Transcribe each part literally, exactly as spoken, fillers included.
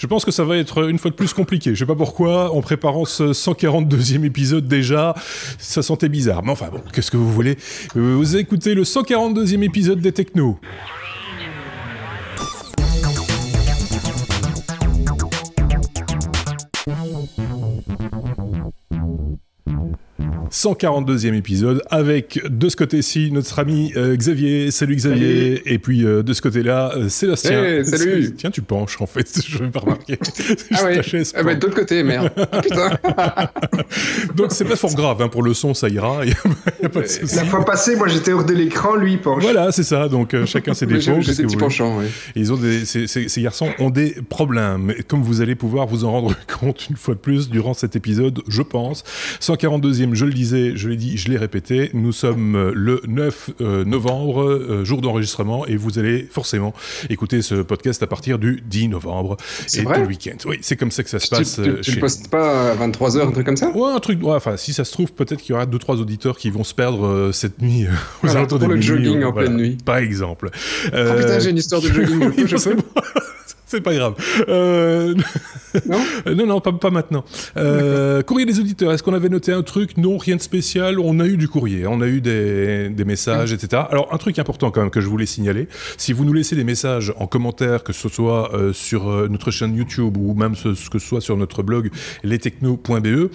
Je pense que ça va être une fois de plus compliqué. Je sais pas pourquoi, en préparant ce cent quarante-deuxième épisode déjà, ça sentait bizarre. Mais enfin bon, qu'est-ce que vous voulez? Vous écoutez le cent quarante-deuxième épisode des Technos. cent quarante-deuxième épisode avec de ce côté-ci notre ami euh, Xavier. Salut Xavier. Salut. Et puis euh, de ce côté-là euh, Sébastien. Hey, salut. Tiens, tu penches en fait, je vais pas remarquer. Ah ouais. Ah bah, de l'autre côté, merde. Ah, putain. Donc c'est pas fort grave hein, pour le son, ça ira. Y a, y a pas de souci. La fois passée, moi j'étais hors de l'écran, lui il penche. Voilà, c'est ça. Donc euh, chacun ses défauts. J'ai des petits penchants. Oui. Ils ont des, ces, ces, ces garçons ont des problèmes. Et comme vous allez pouvoir vous en rendre compte une fois de plus durant cet épisode, je pense. cent quarante-deuxième, je le dis. Je l'ai dit, je l'ai répété, nous sommes le neuf novembre, euh, jour d'enregistrement, et vous allez forcément écouter ce podcast à partir du dix novembre et tout le week-end. Oui, c'est comme ça que ça se passe. Tu, tu, tu chez... le postes pas à vingt-trois heures, un truc comme ça? Ouais, un truc. Ouais, enfin, si ça se trouve, peut-être qu'il y aura deux trois auditeurs qui vont se perdre euh, cette nuit. Euh, aux Alors, pour des le jogging ou, en voilà, pleine nuit. Par exemple. Euh... Oh putain, j'ai une histoire de jogging, oui, je peux. C'est pas grave. Euh... Non, non, non, pas, pas maintenant. Euh, courrier des auditeurs, est-ce qu'on avait noté un truc? Non, rien de spécial. On a eu du courrier, on a eu des, des messages, et cetera. Alors, un truc important quand même que je voulais signaler, si vous nous laissez des messages en commentaire, que ce soit euh, sur euh, notre chaîne YouTube ou même ce, ce que ce soit sur notre blog les technos point b e,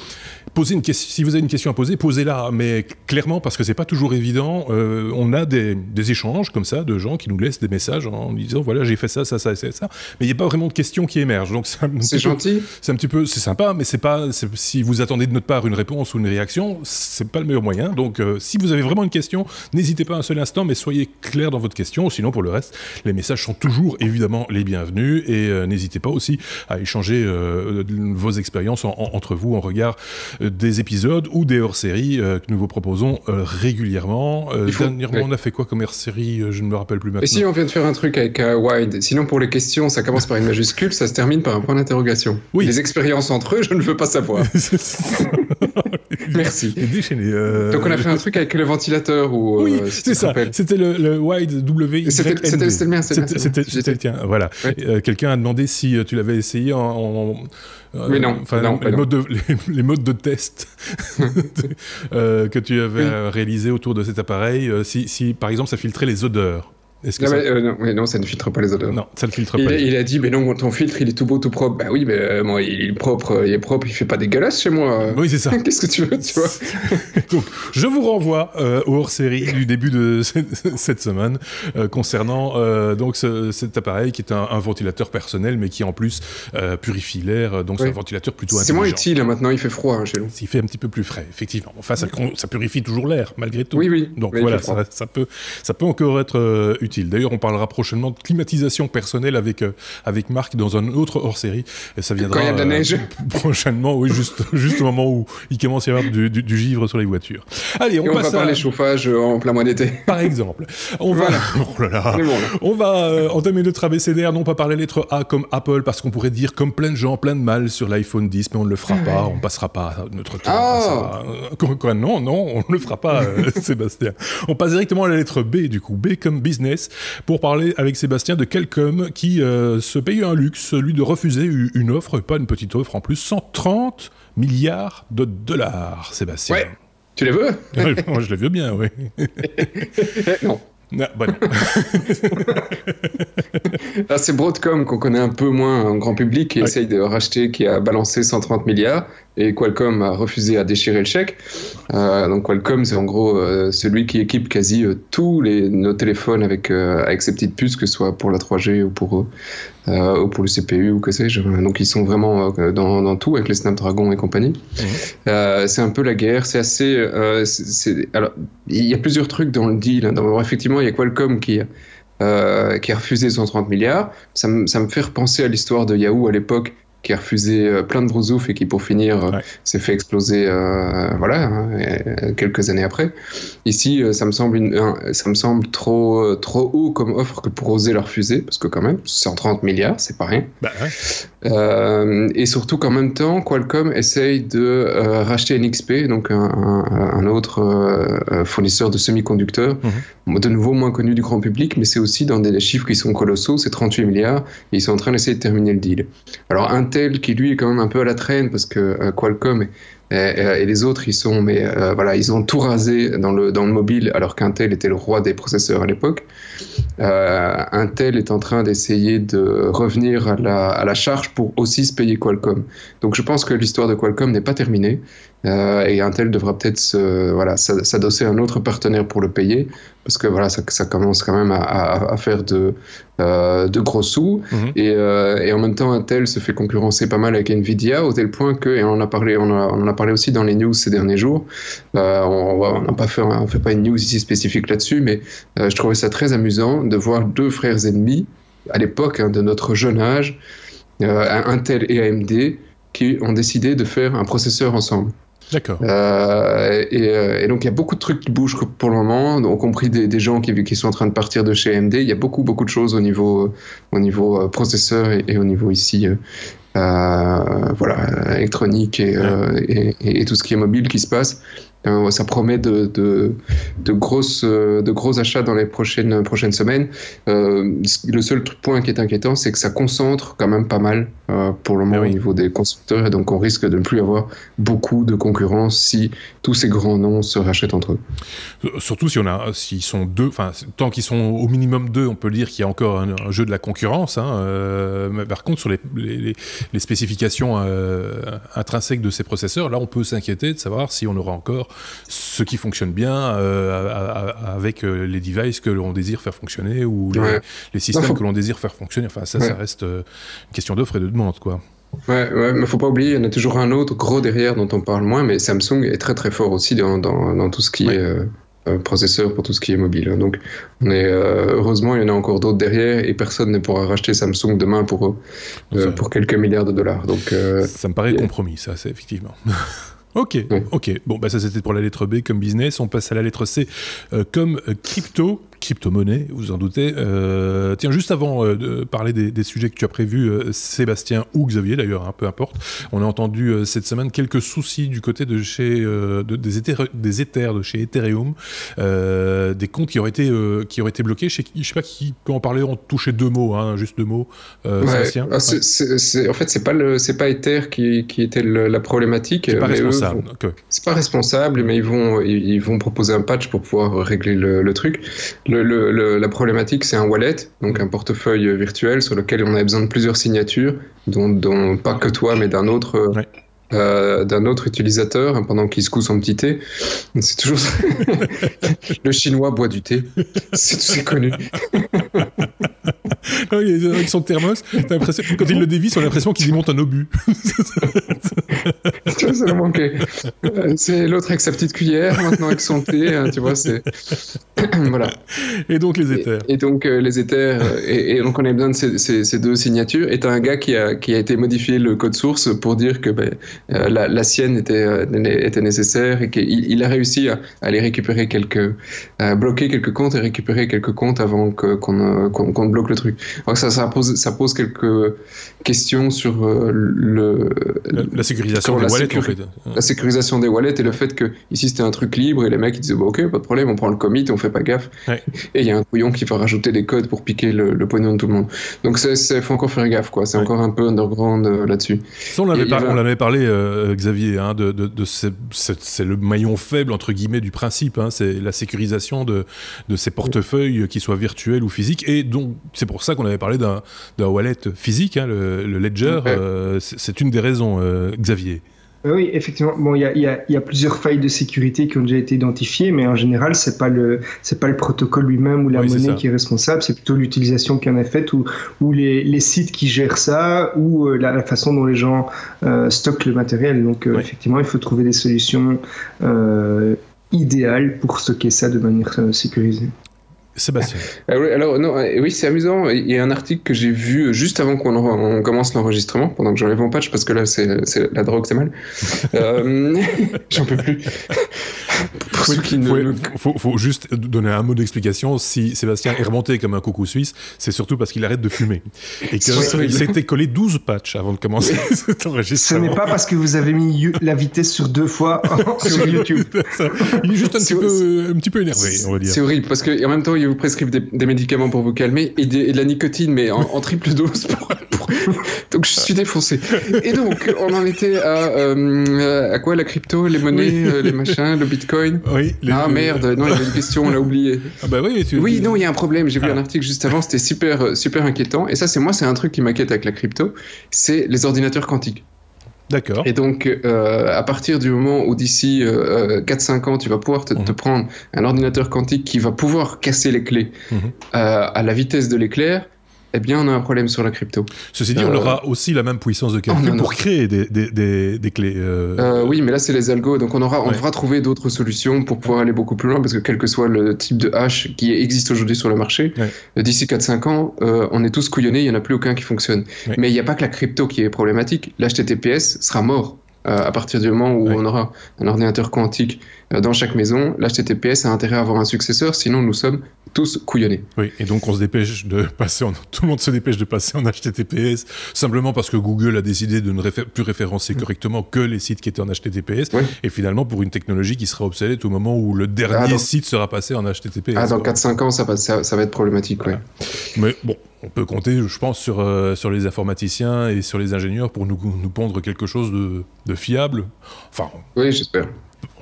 posez une question, si vous avez une question à poser, posez-la, mais clairement, parce que c'est pas toujours évident. Euh, on a des, des échanges comme ça de gens qui nous laissent des messages en disant voilà, j'ai fait ça, ça, ça, ça, ça. Mais il n'y a pas vraiment de questions qui émergent, donc c'est gentil, c'est un petit peu, c'est sympa, mais c'est pas, si vous attendez de notre part une réponse ou une réaction, c'est pas le meilleur moyen. Donc euh, si vous avez vraiment une question, n'hésitez pas un seul instant, mais soyez clair dans votre question. Sinon pour le reste, les messages sont toujours évidemment les bienvenus, et euh, n'hésitez pas aussi à échanger euh, vos expériences en, en, entre vous en regard euh, des épisodes ou des hors-séries euh, que nous vous proposons euh, régulièrement. Euh, dernièrement, ouais, on a fait quoi comme hors-série? Je ne me rappelle plus maintenant. Et si on vient de faire un truc avec euh, Wide, sinon pour les questions, ça commence par une majuscule, ça se termine par un point d'interrogation. Oui. Les expériences entre eux, je ne veux pas savoir. Merci. Déchaîné, euh... Donc on a fait un truc avec le ventilateur ou. Oui, euh, si c'est ça. C'était le, le Wide W. C'était le mien. C'était le tien. Voilà. Ouais. Euh, Quelqu'un a demandé si tu l'avais essayé en. en... Mais non, enfin, non, les, modes de, les, les modes de test euh, que tu avais oui. réalisé autour de cet appareil, si, si par exemple ça filtrait les odeurs. Est-ce que non, ça... Mais, euh, non, mais non, ça ne filtre pas les odeurs. Non, ça ne filtre il, pas. Il a dit, mais non, ton filtre, il est tout beau, tout propre. Bah oui, mais euh, bon, il est propre, il est propre, il fait pas dégueulasse chez moi. Oui, c'est ça. Qu'est-ce que tu veux, tu vois. Donc, je vous renvoie euh, au hors-série du début de cette semaine euh, concernant euh, donc ce, cet appareil qui est un, un ventilateur personnel, mais qui en plus euh, purifie l'air. Donc, ouais, c'est un ventilateur plutôt intelligent. C'est moins utile, hein, maintenant, il fait froid hein, chez nous. Il fait un petit peu plus frais, effectivement. Enfin, ça, ça purifie toujours l'air, malgré tout. Oui, oui. Donc, mais voilà, ça, ça, peut, ça peut encore être euh, utile. D'ailleurs, on parlera prochainement de climatisation personnelle avec, euh, avec Marc dans un autre hors-série. Et ça viendra quand il y a de la neige. Euh, prochainement, oui, juste, juste au moment où il commence à y avoir du, du, du givre sur les voitures. Allez, on, on passe va à... parler chauffage en plein mois d'été. Par exemple. On va, voilà. oh là là. Bon, on va euh, entamer notre A B C D R, non pas par la lettre A comme Apple, parce qu'on pourrait dire comme plein de gens, plein de mal sur l'iPhone dix, mais on ne le fera ah, pas, ouais. on ne passera pas notre temps. Ah. Quoi, quoi, non, non, on ne le fera pas, euh, Sébastien. On passe directement à la lettre B, du coup. B comme business, pour parler avec Sébastien de Qualcomm qui euh, se paye un luxe, celui de refuser une offre, pas une petite offre en plus, cent trente milliards de dollars, Sébastien. Ouais, tu les veux? Ouais, moi, je les veux bien, oui. Non. Ah, bah non. Là, c'est Broadcom qu'on connaît un peu moins en grand public qui ouais. essaye de racheter, qui a balancé cent trente milliards et Qualcomm a refusé à déchirer le chèque. Euh, donc Qualcomm, c'est en gros euh, celui qui équipe quasi euh, tous les, nos téléphones avec, euh, avec ces petites puces, que ce soit pour la trois G ou pour, euh, ou pour le C P U ou que sais-je. Donc ils sont vraiment euh, dans, dans tout avec les Snapdragon et compagnie. Mmh. Euh, c'est un peu la guerre. C'est assez. Euh, c'est, alors il y a plusieurs trucs dans le deal. Dans, effectivement, il y a Qualcomm qui, euh, qui a refusé cent trente milliards. Ça me, ça me fait repenser à l'histoire de Yahoo à l'époque, qui a refusé euh, plein de gros ouf et qui, pour finir, euh, ouais. s'est fait exploser euh, voilà, hein, et, quelques années après. Ici, euh, ça me semble, une, un, ça me semble trop, euh, trop haut comme offre que pour oser la refuser, parce que quand même, cent trente milliards, c'est pas rien. Bah, ouais. euh, et surtout qu'en même temps, Qualcomm essaye de euh, racheter N X P, donc un, un, un autre euh, fournisseur de semi-conducteurs, mmh. de nouveau moins connu du grand public, mais c'est aussi dans des chiffres qui sont colossaux, c'est trente-huit milliards, et ils sont en train d'essayer de terminer le deal. Alors Intel, qui lui est quand même un peu à la traîne, parce que euh, Qualcomm et, et, et les autres, ils sont, mais euh, voilà, ils ont tout rasé dans le, dans le mobile, alors qu'Intel était le roi des processeurs à l'époque. Euh, Intel est en train d'essayer de revenir à la, à la charge pour aussi se payer Qualcomm. Donc je pense que l'histoire de Qualcomm n'est pas terminée, euh, et Intel devra peut-être se, voilà, s'adosser à un autre partenaire pour le payer, parce que voilà, ça, ça commence quand même à, à, à faire de, euh, de gros sous. Mmh. Et, euh, et en même temps, Intel se fait concurrencer pas mal avec Nvidia, au tel point que, et on en a parlé, on a, on en a parlé aussi dans les news ces derniers jours, euh, on n'a pas fait, on fait pas une news ici spécifique là-dessus, mais euh, je trouvais ça très amusant de voir deux frères ennemis, à l'époque hein, de notre jeune âge, euh, Intel et A M D, qui ont décidé de faire un processeur ensemble. D'accord. Euh, et, et donc il y a beaucoup de trucs qui bougent pour le moment, y compris des, des gens qui, qui sont en train de partir de chez A M D. Il y a beaucoup beaucoup de choses au niveau au niveau processeur et, et au niveau ici euh, voilà électronique et, ouais. euh, et, et, et tout ce qui est mobile qui se passe. Euh, ça promet de, de, de, grosses, de gros achats dans les prochaines, prochaines semaines. Euh, le seul point qui est inquiétant, c'est que ça concentre quand même pas mal euh, pour le moment oui. au niveau des constructeurs, et donc on risque de ne plus avoir beaucoup de concurrence si tous ces grands noms se rachètent entre eux. Surtout si on a, s'ils sont deux, enfin tant qu'ils sont au minimum deux, on peut dire qu'il y a encore un, un jeu de la concurrence. Hein, euh, mais par contre, sur les, les, les spécifications euh, intrinsèques de ces processeurs, là on peut s'inquiéter de savoir si on aura encore ce qui fonctionne bien euh, à, à, avec les devices que l'on désire faire fonctionner ou les, ouais. les systèmes que l'on désire faire fonctionner. Enfin, ça, ouais. ça reste une question d'offre et de demande, quoi. Ouais, ouais, mais faut pas oublier, il y en a toujours un autre gros derrière dont on parle moins, mais Samsung est très très fort aussi dans, dans, dans tout ce qui ouais. est euh, processeur pour tout ce qui est mobile. Donc, on est, euh, heureusement, il y en a encore d'autres derrière et personne ne pourra racheter Samsung demain pour, euh, pour quelques milliards de dollars. Donc, euh, ça me paraît et... compromis, ça, c'est effectivement. Ok, ok. Bon, bah ça c'était pour la lettre B comme business. On passe à la lettre C euh, comme crypto, crypto-monnaie, vous en doutez. Euh, tiens, juste avant euh, de parler des, des sujets que tu as prévus, euh, Sébastien ou Xavier d'ailleurs, hein, peu importe, on a entendu euh, cette semaine quelques soucis du côté de chez, euh, de, des, Ether, des Ether, de chez Ethereum, euh, des comptes qui auraient été, euh, qui auraient été bloqués. Je ne sais pas qui peut en parler, on touchait deux mots, hein, juste deux mots. Euh, ouais, Sébastien ah, c'est, ouais. c'est, c'est, en fait, ce n'est pas, pas Ether qui, qui était le, la problématique. C'est pas responsable. Okay. C'est pas responsable, mais ils vont, ils vont proposer un patch pour pouvoir régler le, le truc. Le, le, le, la problématique, c'est un wallet, donc un portefeuille virtuel sur lequel on a besoin de plusieurs signatures, dont, dont pas que toi, mais d'un autre... Ouais. Euh, d'un autre utilisateur hein, pendant qu'il secoue son petit thé. C'est toujours ça. Le chinois boit du thé. C'est, c'est connu. Non, il, avec son thermos, t'as l'impression, quand il le dévisse, on a l'impression qu'il y monte un obus. Tu vois, ça nous manquait. C'est l'autre avec sa petite cuillère, maintenant avec son thé. Hein, tu vois, c'est. Voilà. Et donc les éthers. Et, et donc euh, les éthers. Et, et donc on a besoin de ces, ces, ces deux signatures. Et t'as un gars qui a, qui a été modifié le code source pour dire que. Bah, Euh, la, la sienne était, euh, était nécessaire et qu'il il a réussi à, à aller récupérer quelques, à bloquer quelques comptes et récupérer quelques comptes avant que, qu'on, euh, qu'on, qu'on bloque le truc. Alors ça, ça, pose, ça pose quelques questions sur euh, le, la, la sécurisation des la wallets. Sécuri- en fait. La sécurisation des wallets et le fait que ici c'était un truc libre et les mecs ils disaient bah, ok pas de problème on prend le commit on fait pas gaffe ouais. et il y a un couillon qui va rajouter des codes pour piquer le, le pognon de tout le monde. Donc il faut encore faire gaffe quoi. C'est ouais. encore un peu underground euh, là-dessus. Ça, on l'avait parlé. Parler, euh, Xavier, hein, de, de, de ces, c'est, c'est le maillon faible entre guillemets du principe, hein, c'est la sécurisation de, de ces portefeuilles qu'ils soient virtuels ou physiques, et donc c'est pour ça qu'on avait parlé d'un, d'un wallet physique, hein, le, le Ledger, okay. euh, c'est, c'est une des raisons, euh, Xavier. Oui, effectivement. Bon, il y a, y, a, y a plusieurs failles de sécurité qui ont déjà été identifiées, mais en général, c'est pas le c'est pas le protocole lui-même ou la oui, monnaie qui est responsable, c'est plutôt l'utilisation qu'il y en a faite ou ou les les sites qui gèrent ça ou euh, la, la façon dont les gens euh, stockent le matériel. Donc, euh, oui. effectivement, il faut trouver des solutions euh, idéales pour stocker ça de manière euh, sécurisée. Sébastien. Ah oui, alors, non, oui, c'est amusant. Il y a un article que j'ai vu juste avant qu'on on commence l'enregistrement, pendant que j'enlève mon patch, parce que là, c'est, c'est la drogue, c'est mal. euh, j'en peux plus. Pour ceux qui ne... faut, faut, faut juste donner un mot d'explication. Si Sébastien est remonté comme un coucou suisse, c'est surtout parce qu'il arrête de fumer. Et qu'il s'était collé douze patchs avant de commencer cet enregistrement. Ce n'est pas parce que vous avez mis la vitesse sur deux fois sur YouTube. Il est juste un, petit peu, un petit peu énervé, on va dire. C'est horrible, parce qu'en même temps, il vous prescrivent des, des médicaments pour vous calmer et, des, et de la nicotine, mais en, en triple dose. Pour, pour... Donc, je suis défoncé. Et donc, on en était à, euh, à quoi? La crypto, les monnaies, oui. euh, les machins, le Bitcoin. Oui, les... Ah merde, non, il y avait une question, on l'a oublié. Ah bah oui, tu... oui, non, il y a un problème. J'ai ah. vu un article juste avant, c'était super, super inquiétant. Et ça, c'est moi, c'est un truc qui m'inquiète avec la crypto, c'est les ordinateurs quantiques. D'accord. Et donc, euh, à partir du moment où d'ici euh, quatre à cinq ans, tu vas pouvoir te, mmh. te prendre un ordinateur quantique qui va pouvoir casser les clés mmh. euh, à la vitesse de l'éclair, eh bien, on a un problème sur la crypto. Ceci dit, euh... on aura aussi la même puissance de calcul oh, non, pour non. créer des, des, des, des clés. Euh... Euh, oui, mais là, c'est les algos. Donc, on, aura, on ouais. devra trouver d'autres solutions pour pouvoir aller beaucoup plus loin, parce que quel que soit le type de hash qui existe aujourd'hui sur le marché, ouais. d'ici quatre à cinq ans, euh, on est tous couillonnés, il n'y en a plus aucun qui fonctionne. Ouais. Mais il n'y a pas que la crypto qui est problématique. L'H T T P S sera mort euh, à partir du moment où ouais. on aura un ordinateur quantique dans chaque maison. L'H T T P S a intérêt à avoir un successeur, sinon nous sommes tous couillonnés. Oui, et donc on se dépêche de passer en... tout le monde se dépêche de passer en H T T P S, simplement parce que Google a décidé de ne réfé... plus référencer correctement que les sites qui étaient en H T T P S, oui. et finalement pour une technologie qui sera obsolète au moment où le dernier ah, dans... site sera passé en H T T P S. Ah, dans quatre à cinq ans, ça va, ça, ça va être problématique, voilà. oui. Mais bon, on peut compter, je pense, sur, euh, sur les informaticiens et sur les ingénieurs pour nous, nous pondre quelque chose de, de fiable. Enfin... Oui, j'espère.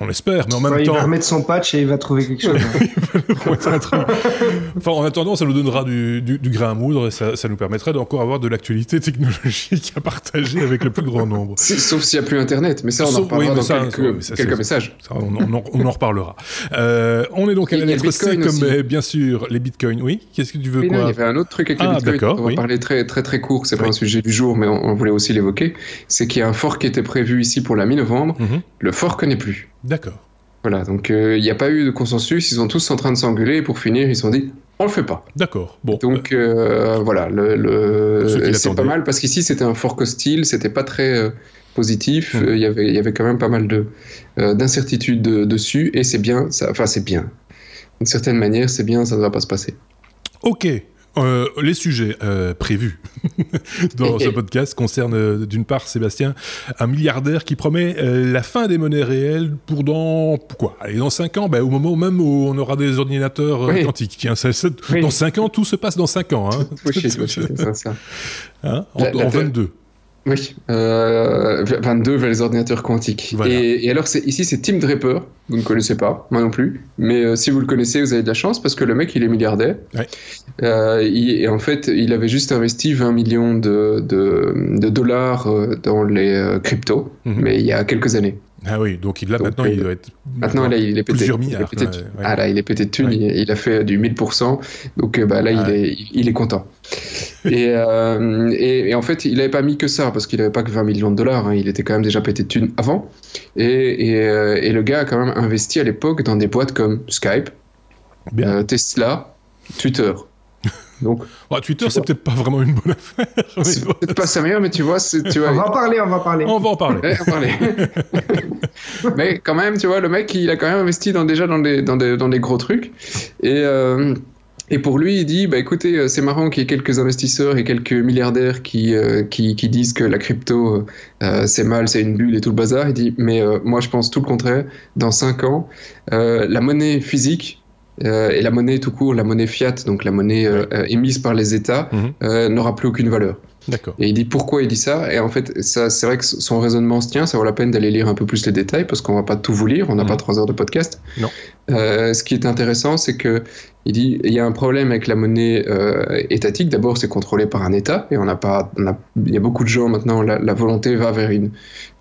On espère, mais en même ouais, temps... Il va remettre son patch et il va trouver quelque chose. Hein. Enfin, en attendant, ça nous donnera du, du, du grain à moudre et ça, ça nous permettra d'encore avoir de l'actualité technologique à partager avec le plus grand nombre. Sauf s'il n'y a plus Internet, mais ça, on Sauf, en reparlera oui, dans ça, quelques, ça, quelques messages. Ça, on, on, on, on en reparlera. Euh, on est donc à la lettre C, comme bien sûr les bitcoins. Oui, qu'est-ce que tu veux mais quoi non, il y avait un autre truc avec ah, les bitcoins. On va oui. parler très, très très court, c'est oui. pas un sujet du jour, mais on, on voulait aussi l'évoquer. C'est qu'il y a un fork qui était prévu ici pour la mi-novembre. Mm-hmm. Le fork n'est plus. D'accord. Voilà, donc il euh, n'y a pas eu de consensus, ils sont tous en train de s'engueuler, et pour finir, ils se sont dit, on le fait pas. D'accord. Bon. Donc euh, voilà, le, le... c'est pas mal, parce qu'ici, c'était un fork hostile, c'était pas très euh, positif, mmh. euh, y avait, y avait quand même pas mal de, euh, d'incertitudes de, dessus, et c'est bien, ça... enfin c'est bien. D'une certaine manière, c'est bien, ça ne va pas se passer. Ok. Euh, les sujets euh, prévus dans ce podcast concernent d'une part, Sébastien, un milliardaire qui promet euh, la fin des monnaies réelles pour dans quoi? Allez, dans cinq ans, bah, au moment même où on aura des ordinateurs euh, oui. quantiques. Tiens, ça, ça, oui. Dans cinq ans, tout se passe dans cinq ans. Hein. Oui, c'est ça. Hein en, la, en la vingt-deux. Oui, euh, vingt-deux vers les ordinateurs quantiques. Voilà. Et, et alors, c'est, ici, c'est Tim Draper. Vous ne connaissez pas, moi non plus. Mais euh, si vous le connaissez, vous avez de la chance parce que le mec, il est milliardaire. Ouais. Euh, il, et en fait, il avait juste investi vingt millions de, de, de dollars dans les cryptos, mm-hmm. mais il y a quelques années. Ah oui, donc là, donc, maintenant, euh, il doit être maintenant, là, il est pété, plusieurs milliards. Il est pété, ouais, ouais. Ah là, il est pété de thunes, ouais. il, il a fait du mille pour cent, donc bah, là, ouais. il, est, il est content. et, euh, et, et en fait, il n'avait pas mis que ça, parce qu'il n'avait pas que vingt millions de dollars, hein, il était quand même déjà pété de thunes avant. Et, et, euh, et le gars a quand même investi à l'époque dans des boîtes comme Skype, euh, Tesla, Twitter. Donc, oh, Twitter, c'est vois. peut-être pas vraiment une bonne affaire. C'est voilà. peut-être pas sa meilleure, mais tu vois, c'est, tu vois, on va en parler, on va en parler. On va en parler. Ouais, on va parler. Mais quand même, tu vois, le mec, il a quand même investi dans, déjà dans des, dans des, dans des gros trucs. Et, euh, et pour lui, il dit, bah écoutez, c'est marrant qu'il y ait quelques investisseurs et quelques milliardaires qui, euh, qui, qui disent que la crypto, euh, c'est mal, c'est une bulle et tout le bazar. Il dit, mais euh, moi, je pense tout le contraire. Dans cinq ans, euh, la monnaie physique... Euh, et la monnaie tout court, la monnaie fiat, donc la monnaie euh, euh, émise par les États, mmh. euh, n'aura plus aucune valeur. D'accord. Et il dit pourquoi il dit ça, et en fait ça, c'est vrai que son raisonnement se tient, ça vaut la peine d'aller lire un peu plus les détails parce qu'on va pas tout vous lire, on n'a mmh. pas trois heures de podcast. Non. Euh, ce qui est intéressant, c'est que il dit il y a un problème avec la monnaie euh, étatique. D'abord, c'est contrôlé par un État et on n'a pas, on a, il y a beaucoup de gens maintenant, la, la volonté va vers une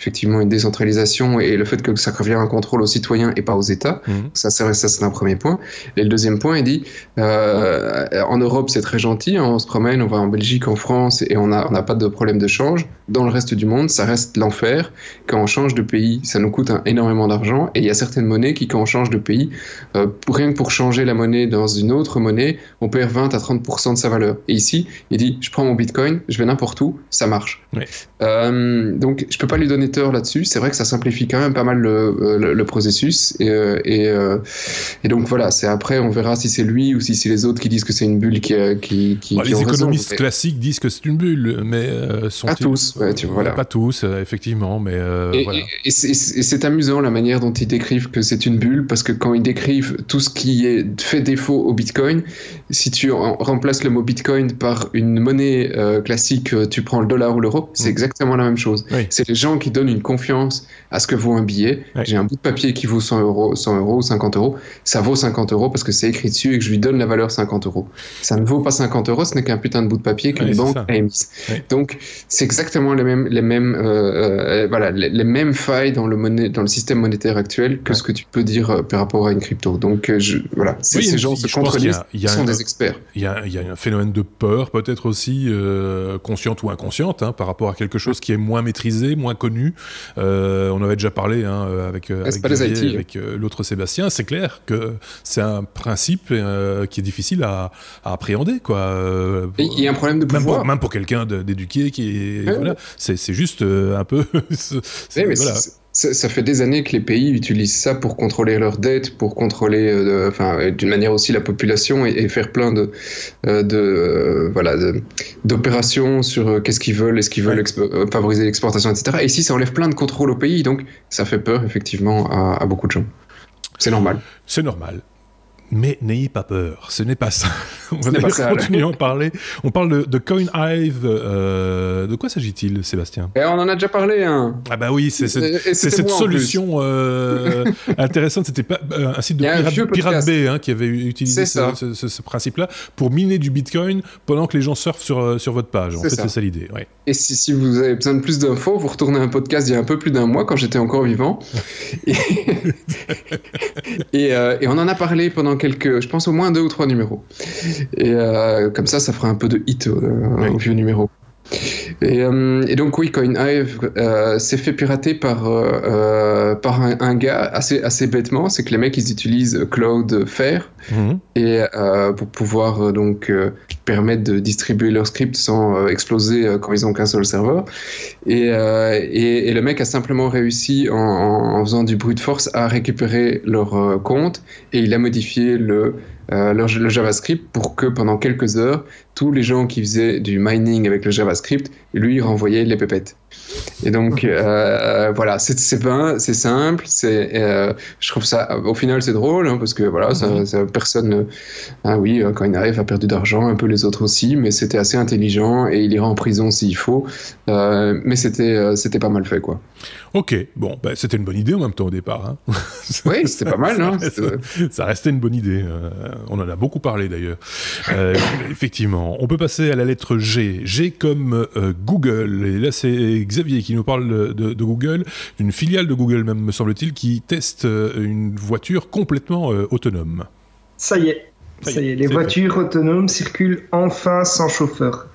effectivement une décentralisation et le fait que ça revient un contrôle aux citoyens et pas aux États. Mmh. Ça, ça, ça c'est un premier point. Et le deuxième point, il dit euh, en Europe c'est très gentil, hein, on se promène, on va en Belgique, en France et on n'a on n'a pas de problème de change. Dans le reste du monde, ça reste l'enfer. Quand on change de pays, ça nous coûte un, énormément d'argent. Et il y a certaines monnaies qui, quand on change de pays, euh, pour, rien que pour changer la monnaie dans une autre monnaie, on perd vingt à trente pour cent de sa valeur. Et ici, il dit, je prends mon Bitcoin, je vais n'importe où, ça marche. Oui. Euh, donc, je ne peux pas lui donner tort là-dessus. C'est vrai que ça simplifie quand même pas mal le, le, le processus. Et, et, et donc, voilà, c'est après, on verra si c'est lui ou si c'est les autres qui disent que c'est une bulle qui... qui, qui, bah, qui les économistes raison, classiques disent que c'est une bulle, mais euh, sont pas tous, ouais, tu vois, voilà. Pas tous, euh, effectivement, mais euh, et, voilà. Et, et, c'est, et c'est amusant la manière dont ils décrivent que c'est une bulle, parce que quand ils décrivent tout ce qui est fait défaut au Bitcoin, si tu en, remplaces le mot Bitcoin par une monnaie euh, classique, tu prends le dollar ou l'euro, c'est mmh. exactement la même chose. Oui. C'est les gens qui donnent une confiance à ce que vaut un billet. Oui. J'ai un bout de papier qui vaut cent euros, cent euros ou cinquante euros, ça vaut cinquante euros parce que c'est écrit dessus et que je lui donne la valeur cinquante euros. Ça ne vaut pas cinquante euros, ce n'est qu'un putain de bout de papier qu'une oui, banque a émis. Oui. Donc, c'est exactement les mêmes, les mêmes, euh, euh, voilà, les, les mêmes failles dans le, monnaie, dans le système monétaire actuel que oui. ce que tu peux dire euh, par rapport à une crypto. Donc, euh, je, voilà, c'est, oui, ces gens se contredisent, ils sont un, des experts. Il y, a, il y a un phénomène de peur, peut-être aussi euh, consciente ou inconsciente, hein, par rapport à quelque chose qui est moins maîtrisé, moins connu. Euh, on avait déjà parlé hein, avec, euh, avec, Xavier, avec euh, l'autre Sébastien. C'est clair que c'est un principe euh, qui est difficile à, à appréhender, quoi. Euh, il y a un problème de pouvoir. Même pour, même pour quelqu'un de, d'éduqué, qui est, ouais, voilà, ouais. C'est, c'est juste euh, un peu... c'est, ouais, mais voilà. c'est, c'est... Ça, ça fait des années que les pays utilisent ça pour contrôler leurs dettes, pour contrôler, euh, enfin, d'une manière aussi la population et, et faire plein de, euh, de euh, voilà, de, d'opérations sur euh, qu'est-ce qu'ils veulent, est-ce qu'ils veulent expo- euh, favoriser l'exportation, et cetera. Et ici, ça enlève plein de contrôles au pays, donc ça fait peur effectivement à, à beaucoup de gens. C'est normal. C'est normal. Mais n'ayez pas peur, ce n'est pas ça. On va continuer à en parler. On parle de, de CoinHive. Euh, de quoi s'agit-il, Sébastien ? Et on en a déjà parlé. Hein. Ah bah oui, c'est, c'est, c'est, c'est cette solution euh, intéressante. C'était pas, euh, un site de Pirate, Pirate Bay hein, qui avait utilisé ce, ce, ce, ce principe-là pour miner du Bitcoin pendant que les gens surfent sur, sur votre page. En c'est fait, ça. c'est ça l'idée. Ouais. Et si, si vous avez besoin de plus d'infos, vous retournez à un podcast il y a un peu plus d'un mois, quand j'étais encore vivant. et, et, euh, et on en a parlé pendant quelques, je pense au moins deux ou trois numéros. Et euh, comme ça, ça fera un peu de hit euh, oui. au vieux numéro. Et, euh, et donc oui, CoinHive euh, s'est fait pirater par, euh, par un, un gars assez, assez bêtement. C'est que les mecs, ils utilisent Cloudflare mm-hmm. et, euh, pour pouvoir euh, donc, euh, permettre de distribuer leurs scripts sans euh, exploser euh, quand ils n'ont qu'un seul serveur. Et, euh, et, et le mec a simplement réussi en, en, en faisant du brute force à récupérer leur euh, compte, et il a modifié le... Euh, le, le JavaScript pour que pendant quelques heures, tous les gens qui faisaient du mining avec le JavaScript lui renvoyaient les pépettes. Et donc euh, voilà, c'est, c'est vain, c'est simple, c'est, euh, je trouve ça au final c'est drôle hein, parce que voilà, ça, ça, personne, hein, oui, quand il arrive a perdu d'argent, un peu les autres aussi, mais c'était assez intelligent et il ira en prison s'il faut, euh, mais c'était, euh, c'était pas mal fait quoi. Ok, bon, bah, c'était une bonne idée en même temps au départ. Hein. Oui, c'était pas mal, hein. Ça, ça restait une bonne idée. Euh, on en a beaucoup parlé d'ailleurs. Euh, effectivement, on peut passer à la lettre G. G comme euh, Google. Et là, c'est Xavier qui nous parle de, de, de Google, d'une filiale de Google même, me semble-t-il, qui teste une voiture complètement euh, autonome. Ça y est. Ça y est, les c'est voitures fait. autonomes circulent enfin sans chauffeur.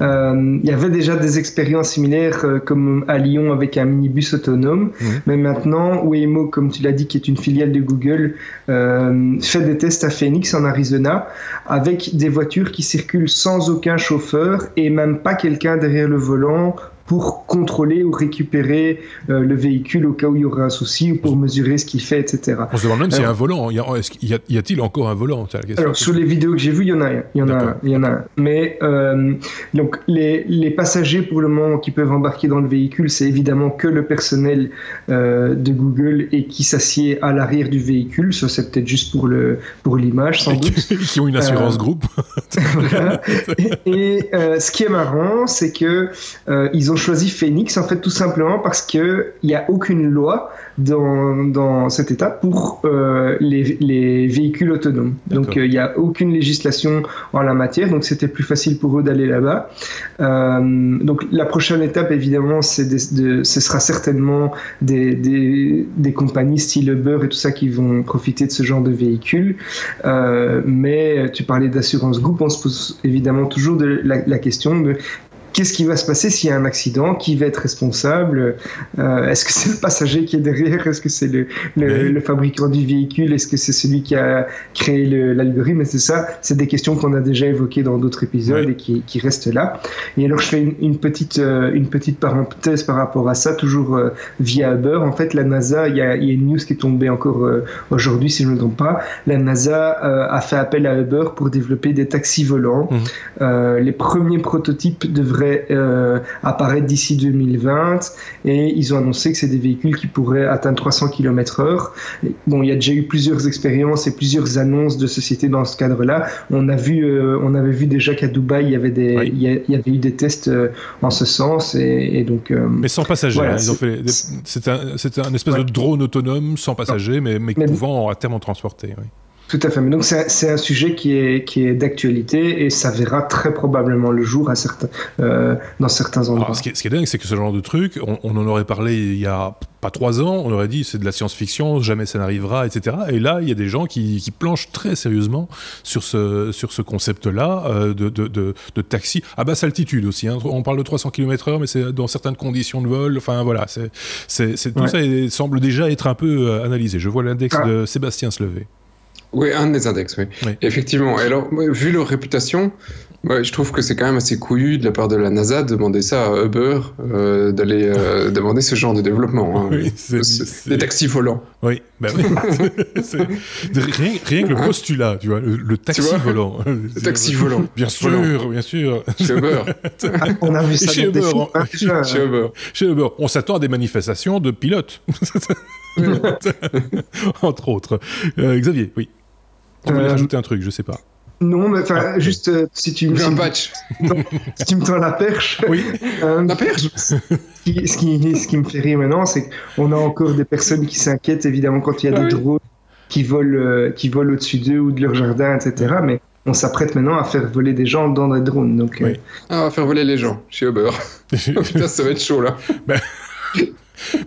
Euh, il y avait déjà des expériences similaires euh, comme à Lyon avec un minibus autonome, mmh. mais maintenant Waymo, comme tu l'as dit, qui est une filiale de Google, euh, fait des tests à Phoenix en Arizona avec des voitures qui circulent sans aucun chauffeur et même pas quelqu'un derrière le volant pour contrôler ou récupérer euh, le véhicule au cas où il y aura un souci, ou pour mesurer ce qu'il fait, et cetera. On se demande même s'il y a un volant. Y, a, y, a, y a-t-il encore un volant ? Alors, sur les vidéos que j'ai vues, il y en a un. Il y en a, il y en a un. Mais euh, donc, les, les passagers, pour le moment, qui peuvent embarquer dans le véhicule, c'est évidemment que le personnel euh, de Google et qui s'assied à l'arrière du véhicule. Ça, c'est peut-être juste pour, le, pour l'image, sans et doute. Qui, qui ont une assurance euh, groupe. Voilà. Et, et euh, ce qui est marrant, c'est qu'ils euh, ont choisi Phoenix en fait tout simplement parce que il y a aucune loi dans dans cet état pour euh, les les véhicules autonomes. D'accord. Donc il euh, y a aucune législation en la matière, donc c'était plus facile pour eux d'aller là-bas. Euh, donc la prochaine étape évidemment c'est de, de ce sera certainement des des des compagnies style Uber et tout ça qui vont profiter de ce genre de véhicules. Euh, mais tu parlais d'assurance groupe, on se pose évidemment toujours de la, la question de qu'est-ce qui va se passer s'il y a un accident? Qui va être responsable? euh, Est-ce que c'est le passager qui est derrière? Est-ce que c'est le, le, oui. le fabricant du véhicule? Est-ce que c'est celui qui a créé l'algorithme? C'est ça, c'est des questions qu'on a déjà évoquées dans d'autres épisodes oui. et qui, qui restent là. Et alors, je fais une, une, petite, euh, une petite parenthèse par rapport à ça, toujours euh, via Uber. En fait, la NASA, il y a, y a une news qui est tombée encore euh, aujourd'hui, si je ne me trompe pas. La NASA euh, a fait appel à Uber pour développer des taxis volants. Mmh. Euh, les premiers prototypes devraient Euh, apparaître d'ici deux mille vingt et ils ont annoncé que c'est des véhicules qui pourraient atteindre trois cents kilomètres heure. Bon, il y a déjà eu plusieurs expériences et plusieurs annonces de sociétés dans ce cadre-là. On a vu, euh, on avait vu déjà qu'à Dubaï il y avait des, oui. il, y a, il y avait eu des tests euh, en ce sens et, et donc. Euh, mais sans passager. Voilà, hein, ils ont fait. C'est un, c'est un espèce ouais. de drone autonome sans passager, mais, mais, mais pouvant à terme en transporter. Oui. Tout à fait. Mais donc c'est un, un sujet qui est, qui est d'actualité et ça verra très probablement le jour à certains, euh, dans certains endroits. Alors, ce, qui est, ce qui est dingue, c'est que ce genre de truc, on, on en aurait parlé il y a pas trois ans, on aurait dit c'est de la science-fiction, jamais ça n'arrivera, et cetera. Et là, il y a des gens qui, qui planchent très sérieusement sur ce, sur ce concept-là euh, de, de, de, de taxi à basse altitude aussi. Hein. On parle de trois cents kilomètres heure, mais c'est dans certaines conditions de vol. Enfin voilà, c'est, c'est, c'est, tout ouais. ça et, semble déjà être un peu euh, analysé. Je vois l'index ah. de Sébastien se lever. Oui, un des index, oui. oui. Effectivement. Et alors, vu leur réputation, ouais, je trouve que c'est quand même assez couillu de la part de la NASA de demander ça à Uber, euh, d'aller euh, demander ce genre de développement. Hein. Oui, c'est, c'est... Des taxis volants. Oui, bah oui. c'est, c'est... Rien, rien que le postulat, tu vois, le, le taxi vois volant. Le taxi volant. Bien sûr, volant. bien sûr. Chez Uber. On a vu ça chez Uber, films, hein, chez, euh... chez Uber. Chez Uber. On s'attend à des manifestations de pilotes. Entre autres. Euh, Xavier, oui. Tu voulais euh... ajouter un truc, je sais pas. Non, mais enfin, ah. juste euh, si tu me si, patch. si tu me tends la perche. Oui. Euh, la perche. Ce qui, ce, qui, ce qui me fait rire maintenant, c'est qu'on a encore des personnes qui s'inquiètent évidemment quand il y a ah, des oui. drones qui volent, euh, qui volent au-dessus d'eux ou de leur jardin, et cetera. Mais on s'apprête maintenant à faire voler des gens dans des drones, donc. Oui. Euh... Ah, à faire voler les gens chez Uber. Oh, putain, ça va être chaud là. Ben...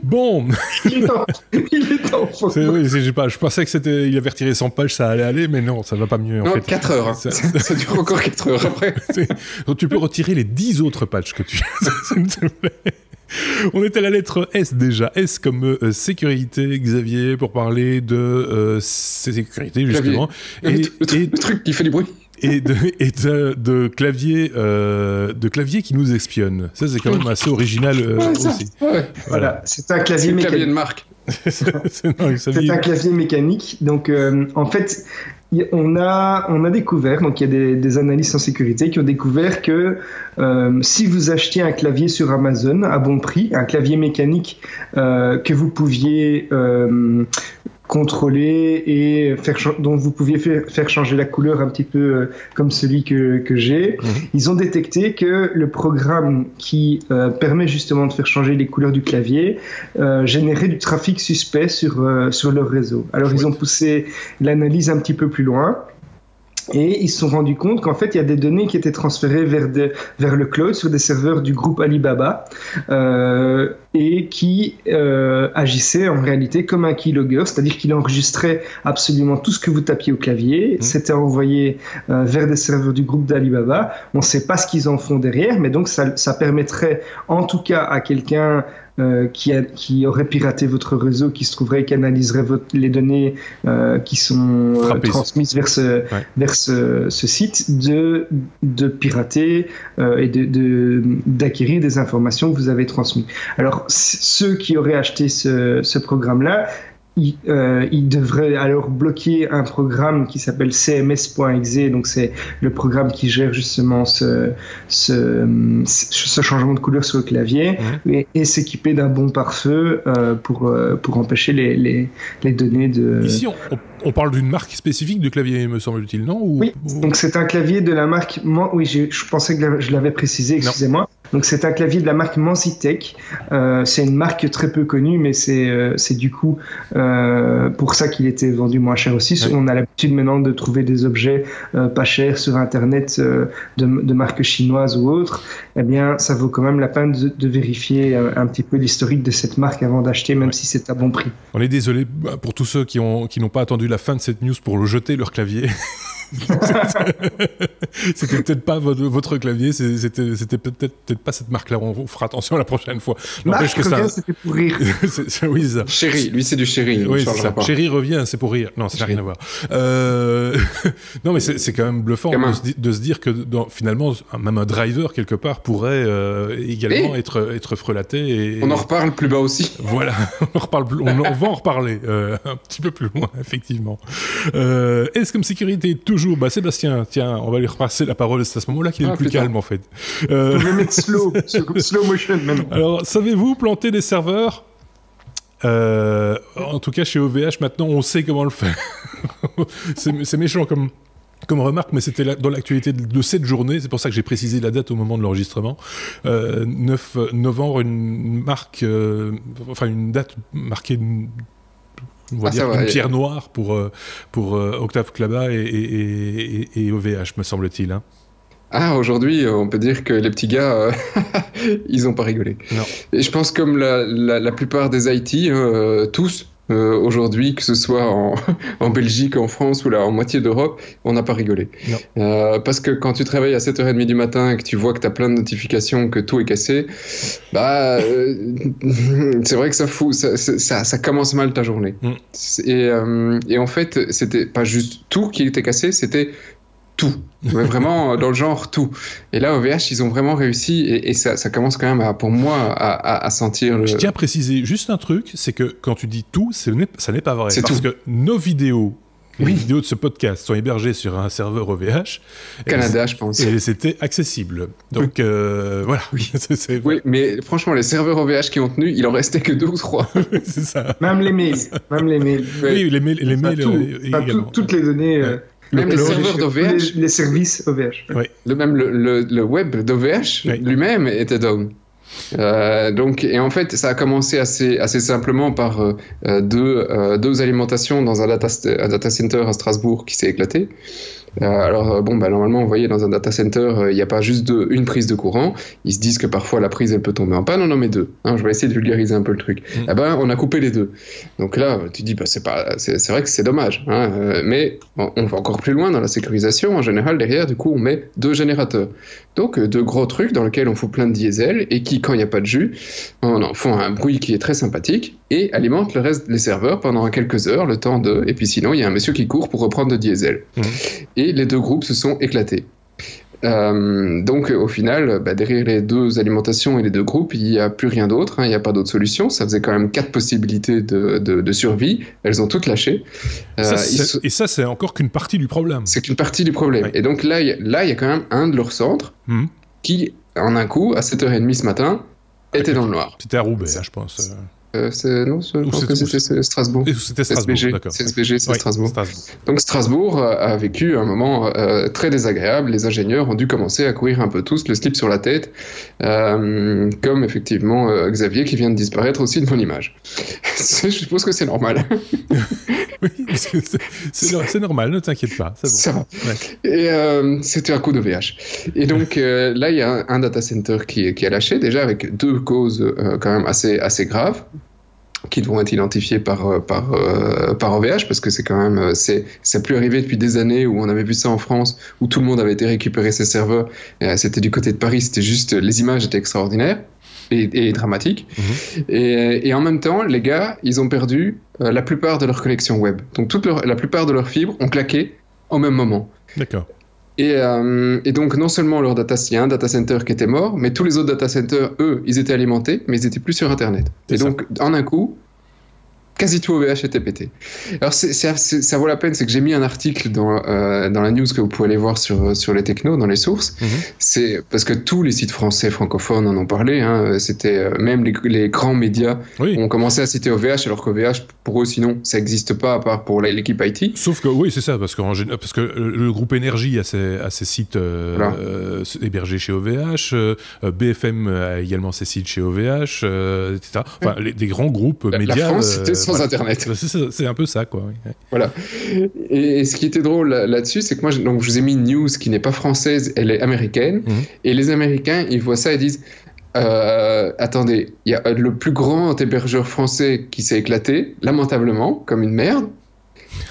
Bon, il est temps. Il est temps. C'est, oui, c'est, je, je pensais que c'était, il avait retiré cent pages, ça allait aller, mais non, ça va pas mieux. En non, fait. quatre heures. Hein. Ça, ça, ça dure encore quatre heures après. Donc, tu peux retirer les dix autres pages que tu as, s'il te plaît. On est à la lettre S déjà. S comme euh, sécurité, Xavier, pour parler de euh, sécurité, justement. Et, le, le, et... le truc qui fait du bruit. Et, de, et de, de, clavier, euh, de clavier qui nous espionne. Ça, c'est quand même assez original euh, ouais, ça, aussi. Ouais. Voilà, c'est un clavier mécanique. Clavier de marque. c'est non, c'est un clavier mécanique. Donc, euh, en fait, on a, on a découvert, donc il y a des, des analystes en sécurité qui ont découvert que euh, si vous achetiez un clavier sur Amazon à bon prix, un clavier mécanique euh, que vous pouviez... Euh, contrôler et faire dont vous pouviez faire, faire changer la couleur un petit peu euh, comme celui que, que j'ai. Mmh. Ils ont détecté que le programme qui euh, permet justement de faire changer les couleurs du clavier euh, générait du trafic suspect sur, euh, sur leur réseau. Alors oui. ils ont poussé l'analyse un petit peu plus loin. Et ils se sont rendus compte qu'en fait, il y a des données qui étaient transférées vers, de, vers le cloud sur des serveurs du groupe Alibaba euh, et qui euh, agissaient en réalité comme un keylogger, c'est-à-dire qu'il enregistrait absolument tout ce que vous tapiez au clavier, mmh. c'était envoyé euh, vers des serveurs du groupe d'Alibaba. On ne sait pas ce qu'ils en font derrière, mais donc ça, ça permettrait en tout cas à quelqu'un Euh, qui, a, qui aurait piraté votre réseau, qui se trouverait et qui analyserait votre, les données euh, qui sont euh, transmises vers ce, ouais. vers ce, ce site, de, de pirater euh, et de, de, d'acquérir des informations que vous avez transmises. Alors, ceux qui auraient acheté ce, ce programme-là, Il, euh, il devrait alors bloquer un programme qui s'appelle C M S point E X E, donc c'est le programme qui gère justement ce, ce, ce changement de couleur sur le clavier, mmh. et, et s'équiper d'un bon pare-feu euh, pour, euh, pour empêcher les, les, les données de... Ici, on, on, on parle d'une marque spécifique de clavier, me semble-t-il, non? Ou... Oui, donc c'est un clavier de la marque... Oui, je pensais que je l'avais précisé, excusez-moi. Non. Donc c'est un clavier de la marque Manzitech. Euh, c'est une marque très peu connue, mais c'est euh, c'est du coup euh, pour ça qu'il était vendu moins cher aussi. Ouais. On a l'habitude maintenant de trouver des objets euh, pas chers sur Internet euh, de, de marques chinoises ou autres. Eh bien, ça vaut quand même la peine de, de vérifier euh, un petit peu l'historique de cette marque avant d'acheter, même ouais. si c'est à bon prix. On est désolé pour tous ceux qui ont qui n'ont pas attendu la fin de cette news pour le jeter leur clavier. C'était peut-être pas votre, votre clavier, c'était, c'était peut-être, peut-être pas cette marque-là. On fera attention la prochaine fois. Marque que revient, ça... c'était pour rire. c'est, c'est, oui, ça. Chéri, lui c'est du chéri. Oui, c'est ça. Chéri revient, c'est pour rire. Non, ça n'a rien à voir. Euh... non, mais c'est, c'est quand même bluffant de se, de se dire que dans, finalement, même un driver quelque part pourrait euh, également et être, être frelaté. Et... on en reparle plus bas aussi. Voilà, on, en reparle plus... on, on va en reparler euh, un petit peu plus loin, effectivement. Euh, est-ce comme sécurité toujours, bah, Sébastien, tiens, on va lui repasser la parole, c'est à ce moment-là qu'il est ah, le plus putain. calme en fait. Euh... Je vais mettre slow, slow motion maintenant. Alors, savez-vous planter des serveurs ? Euh, en tout cas, chez O V H, maintenant, on sait comment le faire. c'est, c'est méchant comme... comme remarque, mais c'était dans l'actualité de cette journée, c'est pour ça que j'ai précisé la date au moment de l'enregistrement. Euh, neuf novembre, une marque, euh, enfin une date marquée, on va ah, dire, va, une pierre noire pour, pour euh, Octave Klaba et, et, et, et O V H, me semble-t-il. Hein. Ah, aujourd'hui, on peut dire que les petits gars, euh, ils n'ont pas rigolé. Non. Et je pense comme la, la, la plupart des I T, euh, tous, Euh, aujourd'hui, que ce soit en, en Belgique, en France ou là, en moitié d'Europe, on n'a pas rigolé. Euh, parce que quand tu travailles à sept heures trente du matin et que tu vois que tu as plein de notifications, que tout est cassé, bah, euh, c'est vrai que ça, fout, ça, ça, ça commence mal ta journée. Mm. Et, euh, et en fait, c'était pas juste tout qui était cassé, c'était tout. Mais vraiment, dans le genre, tout. Et là, O V H, ils ont vraiment réussi et, et ça, ça commence quand même, à, pour moi, à, à, à sentir... Le... Je tiens à préciser juste un truc, c'est que quand tu dis tout, c'est, ça n'est pas vrai. C'est parce tout. que nos vidéos, oui. les vidéos de ce podcast sont hébergées sur un serveur O V H. Canada, je pense. Et c'était accessible. Donc, oui. euh, voilà. Oui. c'est, c'est... oui, mais franchement, les serveurs O V H qui ont tenu, il en restait que deux ou trois. c'est ça. Même les mails. Même les mails. Oui, les mails, les mails tout, également. Tout, toutes les données... Ouais. Euh... Même le les serveurs d'O V H. Les, les services O V H. Oui. Le, même le, le, le web d'O V H oui. lui-même était down. Euh, donc, et en fait, ça a commencé assez, assez simplement par euh, deux, euh, deux alimentations dans un data, un data center à Strasbourg qui s'est éclaté. Euh, alors, bon, bah, normalement, vous voyez, dans un data center, il euh, n'y a pas juste deux, une prise de courant. Ils se disent que parfois la prise, elle peut tomber en panne. Non, non, mais deux. Hein, je vais essayer de vulgariser un peu le truc. Mmh. Eh ben, on a coupé les deux. Donc là, tu dis, bah, c'est pas, c'est, c'est vrai que c'est dommage. Hein, euh, mais on, on va encore plus loin dans la sécurisation. En général, derrière, du coup, on met deux générateurs. Donc, euh, deux gros trucs dans lesquels on fout plein de diesel et qui, quand il n'y a pas de jus, on en font un bruit qui est très sympathique et alimente le reste des serveurs pendant quelques heures, le temps de... Et puis sinon, il y a un monsieur qui court pour reprendre le diesel. Mmh. Et les deux groupes se sont éclatés. Euh, donc au final, bah, derrière les deux alimentations et les deux groupes, il n'y a plus rien d'autre, hein, il n'y a pas d'autre solution. Ça faisait quand même quatre possibilités de, de, de survie. Elles ont toutes lâché. Euh, ça, se... Et ça, c'est encore qu'une partie du problème. C'est qu'une partie du problème. Ouais. Et donc là, il y, y a quand même un de leurs centres mmh. qui, en un coup, à sept heures trente ce matin, était Avec dans le noir. C'était à Roubaix, là, je pense. Euh, c'est, non, c'est, je pense que c'était, c'était Strasbourg. C'était Strasbourg, S B G, d'accord. C'est S B G, c'est oui, Strasbourg. Strasbourg. Donc Strasbourg a vécu un moment euh, très désagréable. Les ingénieurs ont dû commencer à courir un peu tous, le slip sur la tête, euh, comme effectivement euh, Xavier qui vient de disparaître aussi de mon image. Je suppose que c'est normal. oui, c'est, c'est, c'est, c'est normal, ne t'inquiète pas. C'est bon. Ça va. Ouais. Et euh, c'était un coup d'O V H. Et donc euh, là, il y a un, un data center qui, qui a lâché, déjà avec deux causes euh, quand même assez, assez graves, qui vont être identifiés par, par, euh, par O V H, parce que c'est quand même, c'est, ça n'a plus arrivé depuis des années où on avait vu ça en France, où tout le monde avait été récupérer ses serveurs. Euh, c'était du côté de Paris, c'était juste, les images étaient extraordinaires et, et dramatiques. Mmh. Et, et en même temps, les gars, ils ont perdu euh, la plupart de leurs connexions web. Donc, toute leur, la plupart de leurs fibres ont claqué au même moment. D'accord. Et, euh, et donc, non seulement leur data, il y a un data center qui était mort, mais tous les autres data centers, eux, ils étaient alimentés, mais ils n'étaient plus sur Internet. C'est et ça. Donc, en un coup, quasi tout O V H était pété. Alors, c'est, c'est, c'est, ça vaut la peine, c'est que j'ai mis un article dans, euh, dans la news que vous pouvez aller voir sur, sur les technos, dans les sources. Mm-hmm. C'est parce que tous les sites français, francophones en ont parlé. Hein, c'était, euh, même les, les grands médias oui. ont commencé à citer O V H, alors qu'O V H, pour eux, sinon, ça n'existe pas, à part pour l'équipe I T. Sauf que, oui, c'est ça, parce que, en, parce que le groupe Énergie a ses, a ses sites euh, voilà. euh, hébergés chez O V H, euh, B F M a également ses sites chez O V H, euh, et cetera. Enfin, ouais. les, des grands groupes la, médias... La France, euh, sans voilà. Internet. C'est, c'est un peu ça, quoi. Oui. Voilà. Et, et ce qui était drôle là, là-dessus, c'est que moi, je, donc, je vous ai mis une news qui n'est pas française, elle est américaine. Mm-hmm. Et les Américains, ils voient ça et disent euh, attendez, il y a le plus grand hébergeur français qui s'est éclaté, lamentablement, comme une merde.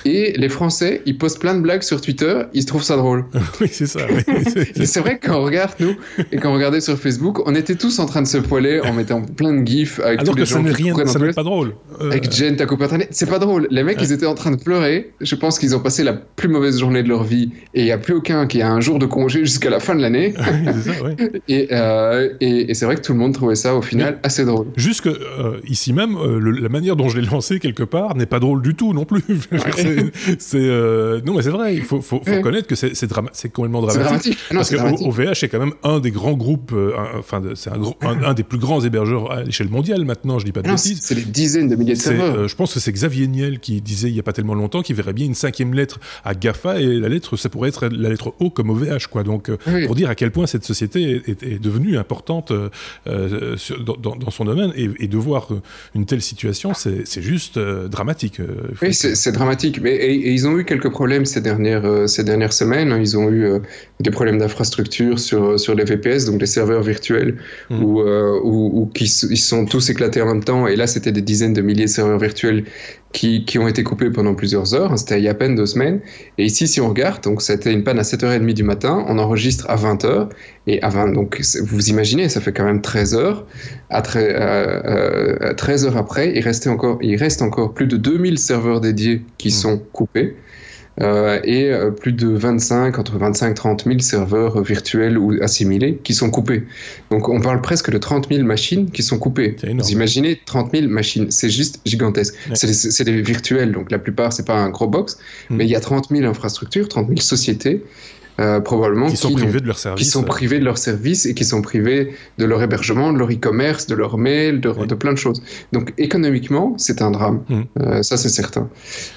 Et les Français, ils postent plein de blagues sur Twitter, ils trouvent ça drôle. Oui, c'est ça. Oui. Et c'est vrai que quand on regarde, nous, et quand on regardait sur Facebook, on était tous en train de se poiler en mettant plein de gifs avec alors tous les gens qui rien, ça n'est pas drôle. Euh... Avec Jen, ta copine, c'est pas drôle. Les mecs, ouais. ils étaient en train de pleurer. Je pense qu'ils ont passé la plus mauvaise journée de leur vie. Et il n'y a plus aucun qui a un jour de congé jusqu'à la fin de l'année. Oui, c'est ça, ouais. et, euh, et, et c'est vrai que tout le monde trouvait ça, au final, mais assez drôle. Jusque euh, ici même, euh, le, la manière dont je l'ai lancé, quelque part, n'est pas drôle du tout non plus. C'est, c'est euh... non mais c'est vrai, il faut, faut, faut ouais. reconnaître que c'est, c'est, drama... c'est complètement dramatique, c'est dramatique. Non, parce c'est que dramatique. O V H est quand même un des grands groupes, euh, un, enfin c'est un, gros, un, un des plus grands hébergeurs à l'échelle mondiale maintenant, je dis pas de non, bêtises. C'est des dizaines de milliers de serveurs. Euh, je pense que c'est Xavier Niel qui disait il y a pas tellement longtemps qu'il verrait bien une cinquième lettre à GAFA et la lettre, ça pourrait être la lettre O comme O V H quoi. Donc euh, oui. pour dire à quel point cette société est, est devenue importante euh, euh, sur, dans, dans son domaine et, et de voir une telle situation, c'est, c'est juste euh, dramatique. Euh, oui, c'est, c'est dramatique. Mais, et, et ils ont eu quelques problèmes ces dernières, euh, ces dernières semaines. Ils ont eu euh, des problèmes d'infrastructure sur, sur les V P S, donc les serveurs virtuels, mmh. où, euh, où, où ils sont tous éclatés en même temps. Et là, c'était des dizaines de milliers de serveurs virtuels qui, qui ont été coupés pendant plusieurs heures. C'était il y a à peine deux semaines. Et ici, si on regarde, donc, c'était une panne à sept heures trente du matin. On enregistre à vingt heures. Et à vingt, donc, vous imaginez, ça fait quand même treize heures. À, tre- à, à treize heures après, il, restait encore, il reste encore plus de deux mille serveurs dédiés qui mmh. sont coupés euh, et euh, plus de vingt-cinq, entre vingt-cinq et trente mille serveurs euh, virtuels ou assimilés qui sont coupés. Donc on parle presque de trente mille machines qui sont coupées. Vous imaginez trente mille machines, c'est juste gigantesque. Ouais. C'est, des, c'est des virtuels, donc la plupart c'est pas un gros box, mmh. mais il y a trente mille infrastructures, trente mille sociétés. Euh, probablement qui sont, qui, privés de leur service, qui sont privés de leurs services et qui sont privés de leur hébergement, de leur e-commerce, de leur mail, de, ouais. de plein de choses. Donc économiquement, c'est un drame. Mmh. Euh, ça, c'est certain.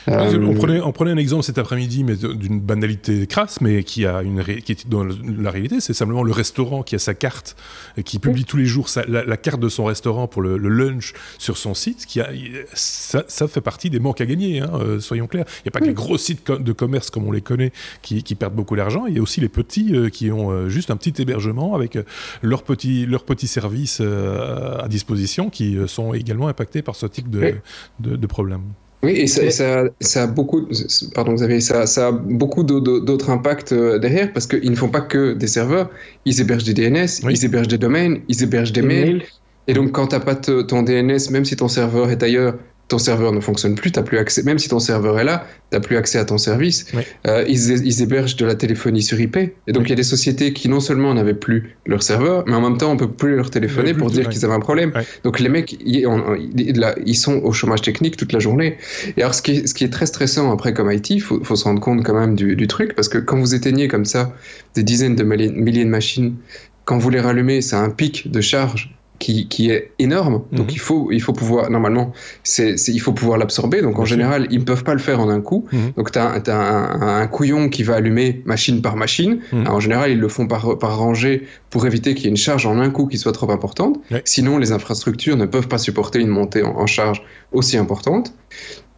Euh, on, prenait, on prenait un exemple cet après-midi, mais d'une banalité crasse, mais qui a une ré... qui est dans la réalité, c'est simplement le restaurant qui a sa carte, qui publie mmh. tous les jours sa, la, la carte de son restaurant pour le, le lunch sur son site. Qui a, ça, ça fait partie des manques à gagner, hein, euh, soyons clairs. Il n'y a pas mmh. que les gros sites de commerce comme on les connaît qui, qui perdent beaucoup d'argent. Il y a aussi les petits euh, qui ont euh, juste un petit hébergement avec euh, leurs petits leur petit services euh, à disposition qui euh, sont également impactés par ce type de, oui. de, de problème. Oui, et ça, ça, ça a beaucoup, pardon, Xavier, ça, ça a beaucoup d'autres impacts derrière parce qu'ils ne font pas que des serveurs, ils hébergent des D N S, oui. ils hébergent des domaines, ils hébergent des, des mails. mails. Et donc quand tu n'as pas te, ton D N S, même si ton serveur est ailleurs, ton serveur ne fonctionne plus, t'as plus accès, même si ton serveur est là, tu n'as plus accès à ton service. Oui. Euh, ils, ils hébergent de la téléphonie sur I P. Et donc, il oui. y a des sociétés qui, non seulement n'avaient plus leur serveur, mais en même temps, on ne peut plus leur téléphoner pour dire qu'ils avaient un problème. Oui. Donc, les mecs, ils, on, ils sont au chômage technique toute la journée. Et alors, ce qui est, ce qui est très stressant après comme I T, il faut, faut se rendre compte quand même du, du truc, parce que quand vous éteignez comme ça des dizaines de milliers de machines, quand vous les rallumez, ça a un pic de charge Qui, qui est énorme, donc mmh. il faut il faut pouvoir normalement c'est, c'est il faut pouvoir l'absorber, donc en Bien général sûr. ils ne peuvent pas le faire en un coup, mmh. donc t'as t'as un, un couillon qui va allumer machine par machine, mmh. alors en général ils le font par par rangée pour éviter qu'il y ait une charge en un coup qui soit trop importante, ouais. sinon les infrastructures ne peuvent pas supporter une montée en, en charge aussi importante.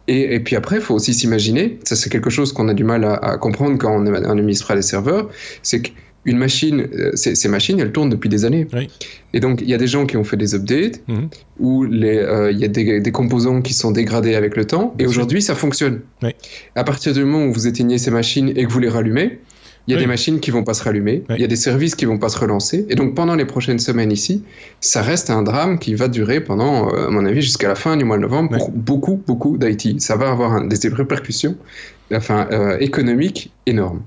Et, et puis après, il faut aussi s'imaginer, ça c'est quelque chose qu'on a du mal à, à comprendre quand on est administré à des serveurs, c'est que une machine, euh, ces, ces machines, elles tournent depuis des années. Oui. Et donc, il y a des gens qui ont fait des updates, mmh. où il euh, y a des, des composants qui sont dégradés avec le temps, Bien et sûr. aujourd'hui, ça fonctionne. Oui. À partir du moment où vous éteignez ces machines et que vous les rallumez, il y a oui. des machines qui ne vont pas se rallumer, il oui. y a des services qui ne vont pas se relancer. Et donc, pendant les prochaines semaines ici, ça reste un drame qui va durer pendant, à mon avis, jusqu'à la fin du mois de novembre oui. pour beaucoup, beaucoup d'I T. Ça va avoir un, des répercussions enfin, euh, économiques énormes.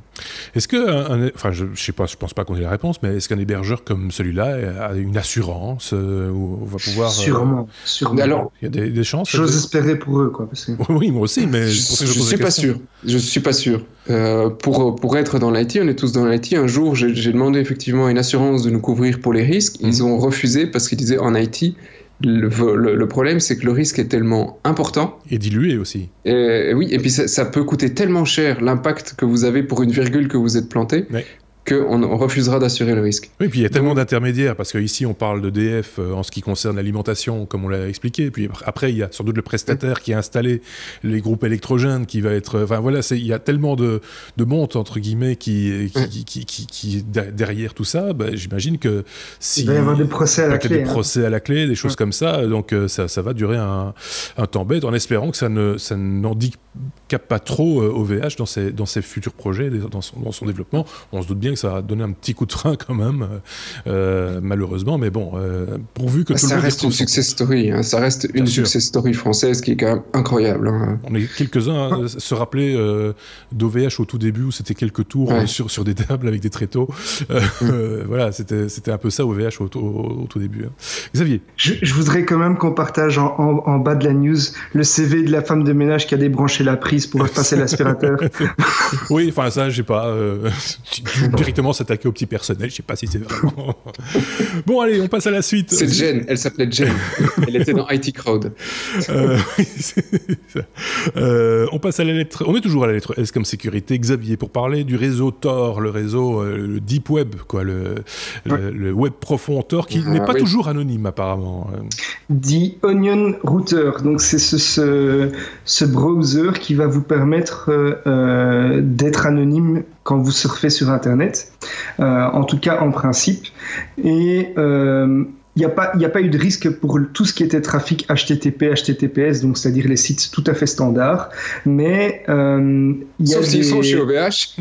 Est-ce que, enfin, je ne sais pas, je pense pas qu'on ait la réponse, mais est-ce qu'un hébergeur comme celui-là a une assurance euh, où on va pouvoir Sûrement, euh... sûrement. Alors, il y a des, des chances. J'ose de... espérer pour eux, quoi. Parce que... oui, moi aussi, mais je, je, je suis pas sûr. Je suis pas sûr. Euh, pour pour être dans l'I T, on est tous dans l'I T. Un jour, j'ai, j'ai demandé effectivement à une assurance de nous couvrir pour les risques. Ils mmh. ont refusé parce qu'ils disaient en I T. Le, le, le problème, c'est que le risque est tellement important. Et dilué aussi. Et, oui, et puis ça, ça peut coûter tellement cher l'impact que vous avez pour une virgule que vous êtes planté. Ouais. qu'on refusera d'assurer le risque. Oui, puis il y a tellement d'intermédiaires, parce qu'ici on parle de D F en ce qui concerne l'alimentation, comme on l'a expliqué, puis après il y a sans doute le prestataire mmh. qui a installé les groupes électrogènes, qui va être... Enfin voilà, il y a tellement de, de montes, entre guillemets, qui, qui, mmh. qui, qui, qui, qui derrière tout ça, bah, j'imagine que si... Il va y avoir des procès à la clé. Des hein. procès à la clé, des choses mmh. comme ça, donc ça, ça va durer un, un temps bête, en espérant que ça ne, ça n'handicape pas trop O V H dans ses, dans ses futurs projets, dans son, dans son développement. On se doute bien que ça a donné un petit coup de frein quand même, euh, malheureusement, mais bon, euh, pourvu que bah, tout le monde... Ça reste une success story, hein, ça reste une success story française qui est quand même incroyable. Hein. On est quelques-uns à ouais. se rappeler euh, d'O V H au tout début, où c'était quelques tours ouais. sur, sur des tables avec des tréteaux. Euh, euh, voilà, c'était un peu ça O V H au, au, au tout début. Hein. Xavier, je, je voudrais quand même qu'on partage en, en, en bas de la news le C V de la femme de ménage qui a débranché la prise pour passer l'aspirateur. Oui, enfin ça, je sais pas... Euh, directement s'attaquer au petit personnel, je sais pas si c'est vraiment... Bon, allez, on passe à la suite. C'est Jen, elle s'appelait Jen. Elle était dans I T Crowd. Euh, euh, on passe à la lettre... On est toujours à la lettre S comme sécurité. Xavier, pour parler du réseau Tor, le réseau euh, le Deep Web, quoi, le, le, ouais. le web profond Tor, qui ah, n'est pas oui. toujours anonyme, apparemment. The Onion Router, donc c'est ce, ce, ce browser qui va vous permettre euh, d'être anonyme quand vous surfez sur Internet, euh, en tout cas en principe. Et euh, il n'y a pas, il n'y a pas eu de risque pour tout ce qui était trafic H T T P, H T T P S, donc c'est-à-dire les sites tout à fait standards. Mais euh, il y a des... s'ils sont chez O V H.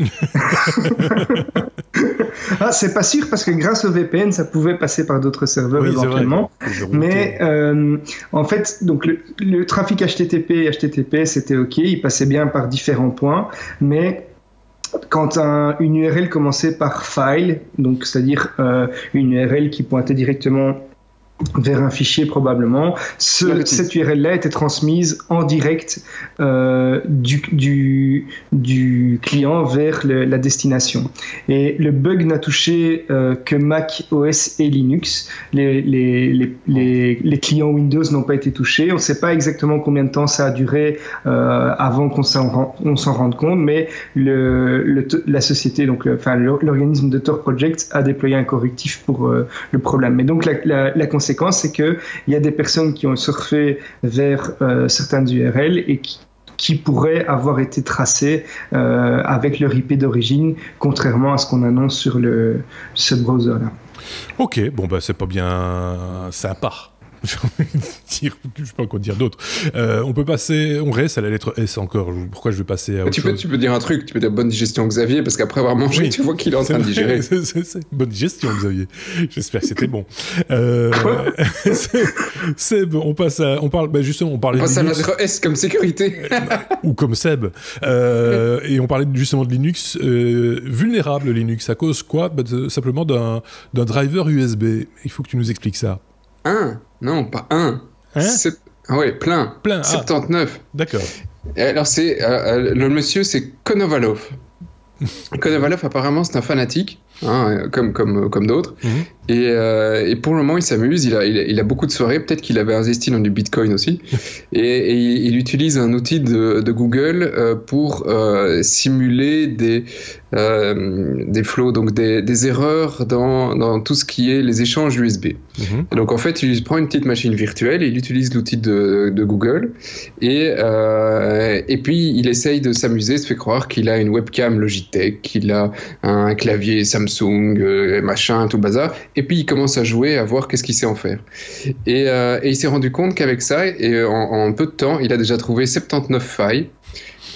Ah, c'est pas sûr, parce que grâce au V P N, ça pouvait passer par d'autres serveurs oui, éventuellement. Mais euh, en fait, donc le, le trafic H T T P et H T T P S était ok, il passait bien par différents points, mais quand un, une U R L commençait par file, donc c'est-à-dire euh, une U R L qui pointait directement vers un fichier probablement, ce, cette U R L-là était transmise en direct euh, du, du, du client vers le, la destination. Et le bug n'a touché euh, que Mac O S et Linux. Les, les, les, les, les clients Windows n'ont pas été touchés. On ne sait pas exactement combien de temps ça a duré euh, avant qu'on s'en rende compte, mais le, le, la société, donc le, enfin, l'organisme de Tor Project a déployé un correctif pour euh, le problème. Mais donc la, la, la c'est qu'il y a des personnes qui ont surfé vers euh, certaines U R L et qui, qui pourraient avoir été tracées euh, avec leur I P d'origine, contrairement à ce qu'on annonce sur le, ce browser-là. Ok, bon, bah, c'est pas bien sympa. J'ai envie de dire, je ne sais pas quoi dire d'autre. Euh, on peut passer, on reste à la lettre S encore. Pourquoi je vais passer à autre tu chose peux, Tu peux dire un truc, tu peux dire bonne digestion Xavier, parce qu'après avoir mangé, oui, tu vois qu'il est en train de digérer. C'est, c'est, c'est. Bonne digestion Xavier. J'espère que c'était bon. Euh, c'est, Seb, on passe à, on parle, bah justement, on parlait on passe de Linux. À la lettre S comme sécurité. Ou comme Seb. Euh, et on parlait justement de Linux. Euh, vulnérable Linux, à cause quoi? Bah, de, simplement d'un, d'un driver U S B. Il faut que tu nous expliques ça. Un Non, pas un. Hein? Sept... Oui, plein. Plein. soixante-dix-neuf. Ah, d'accord. Alors, c'est, euh, le monsieur, c'est Konovalov. Konovalov, apparemment, c'est un fanatique, hein, comme, comme, comme d'autres. Mm-hmm. et, euh, et pour le moment, il s'amuse. Il a, il, il a beaucoup de soirées. Peut-être qu'il avait investi dans du Bitcoin aussi. et, et il utilise un outil de, de Google euh, pour euh, simuler des, euh, des flows, donc des, des erreurs dans, dans tout ce qui est les échanges U S B. Mm-hmm. Donc, en fait, il prend une petite machine virtuelle et il utilise l'outil de, de Google. Et, euh, et puis, il essaye de s'amuser, se fait croire qu'il a une webcam Logitech, qu'il a un clavier Samsung, euh, machin, tout bazar. Et puis, il commence à jouer, à voir qu'est-ce qu'il sait en faire. Et, euh, et il s'est rendu compte qu'avec ça, et en, en peu de temps, il a déjà trouvé soixante-dix-neuf failles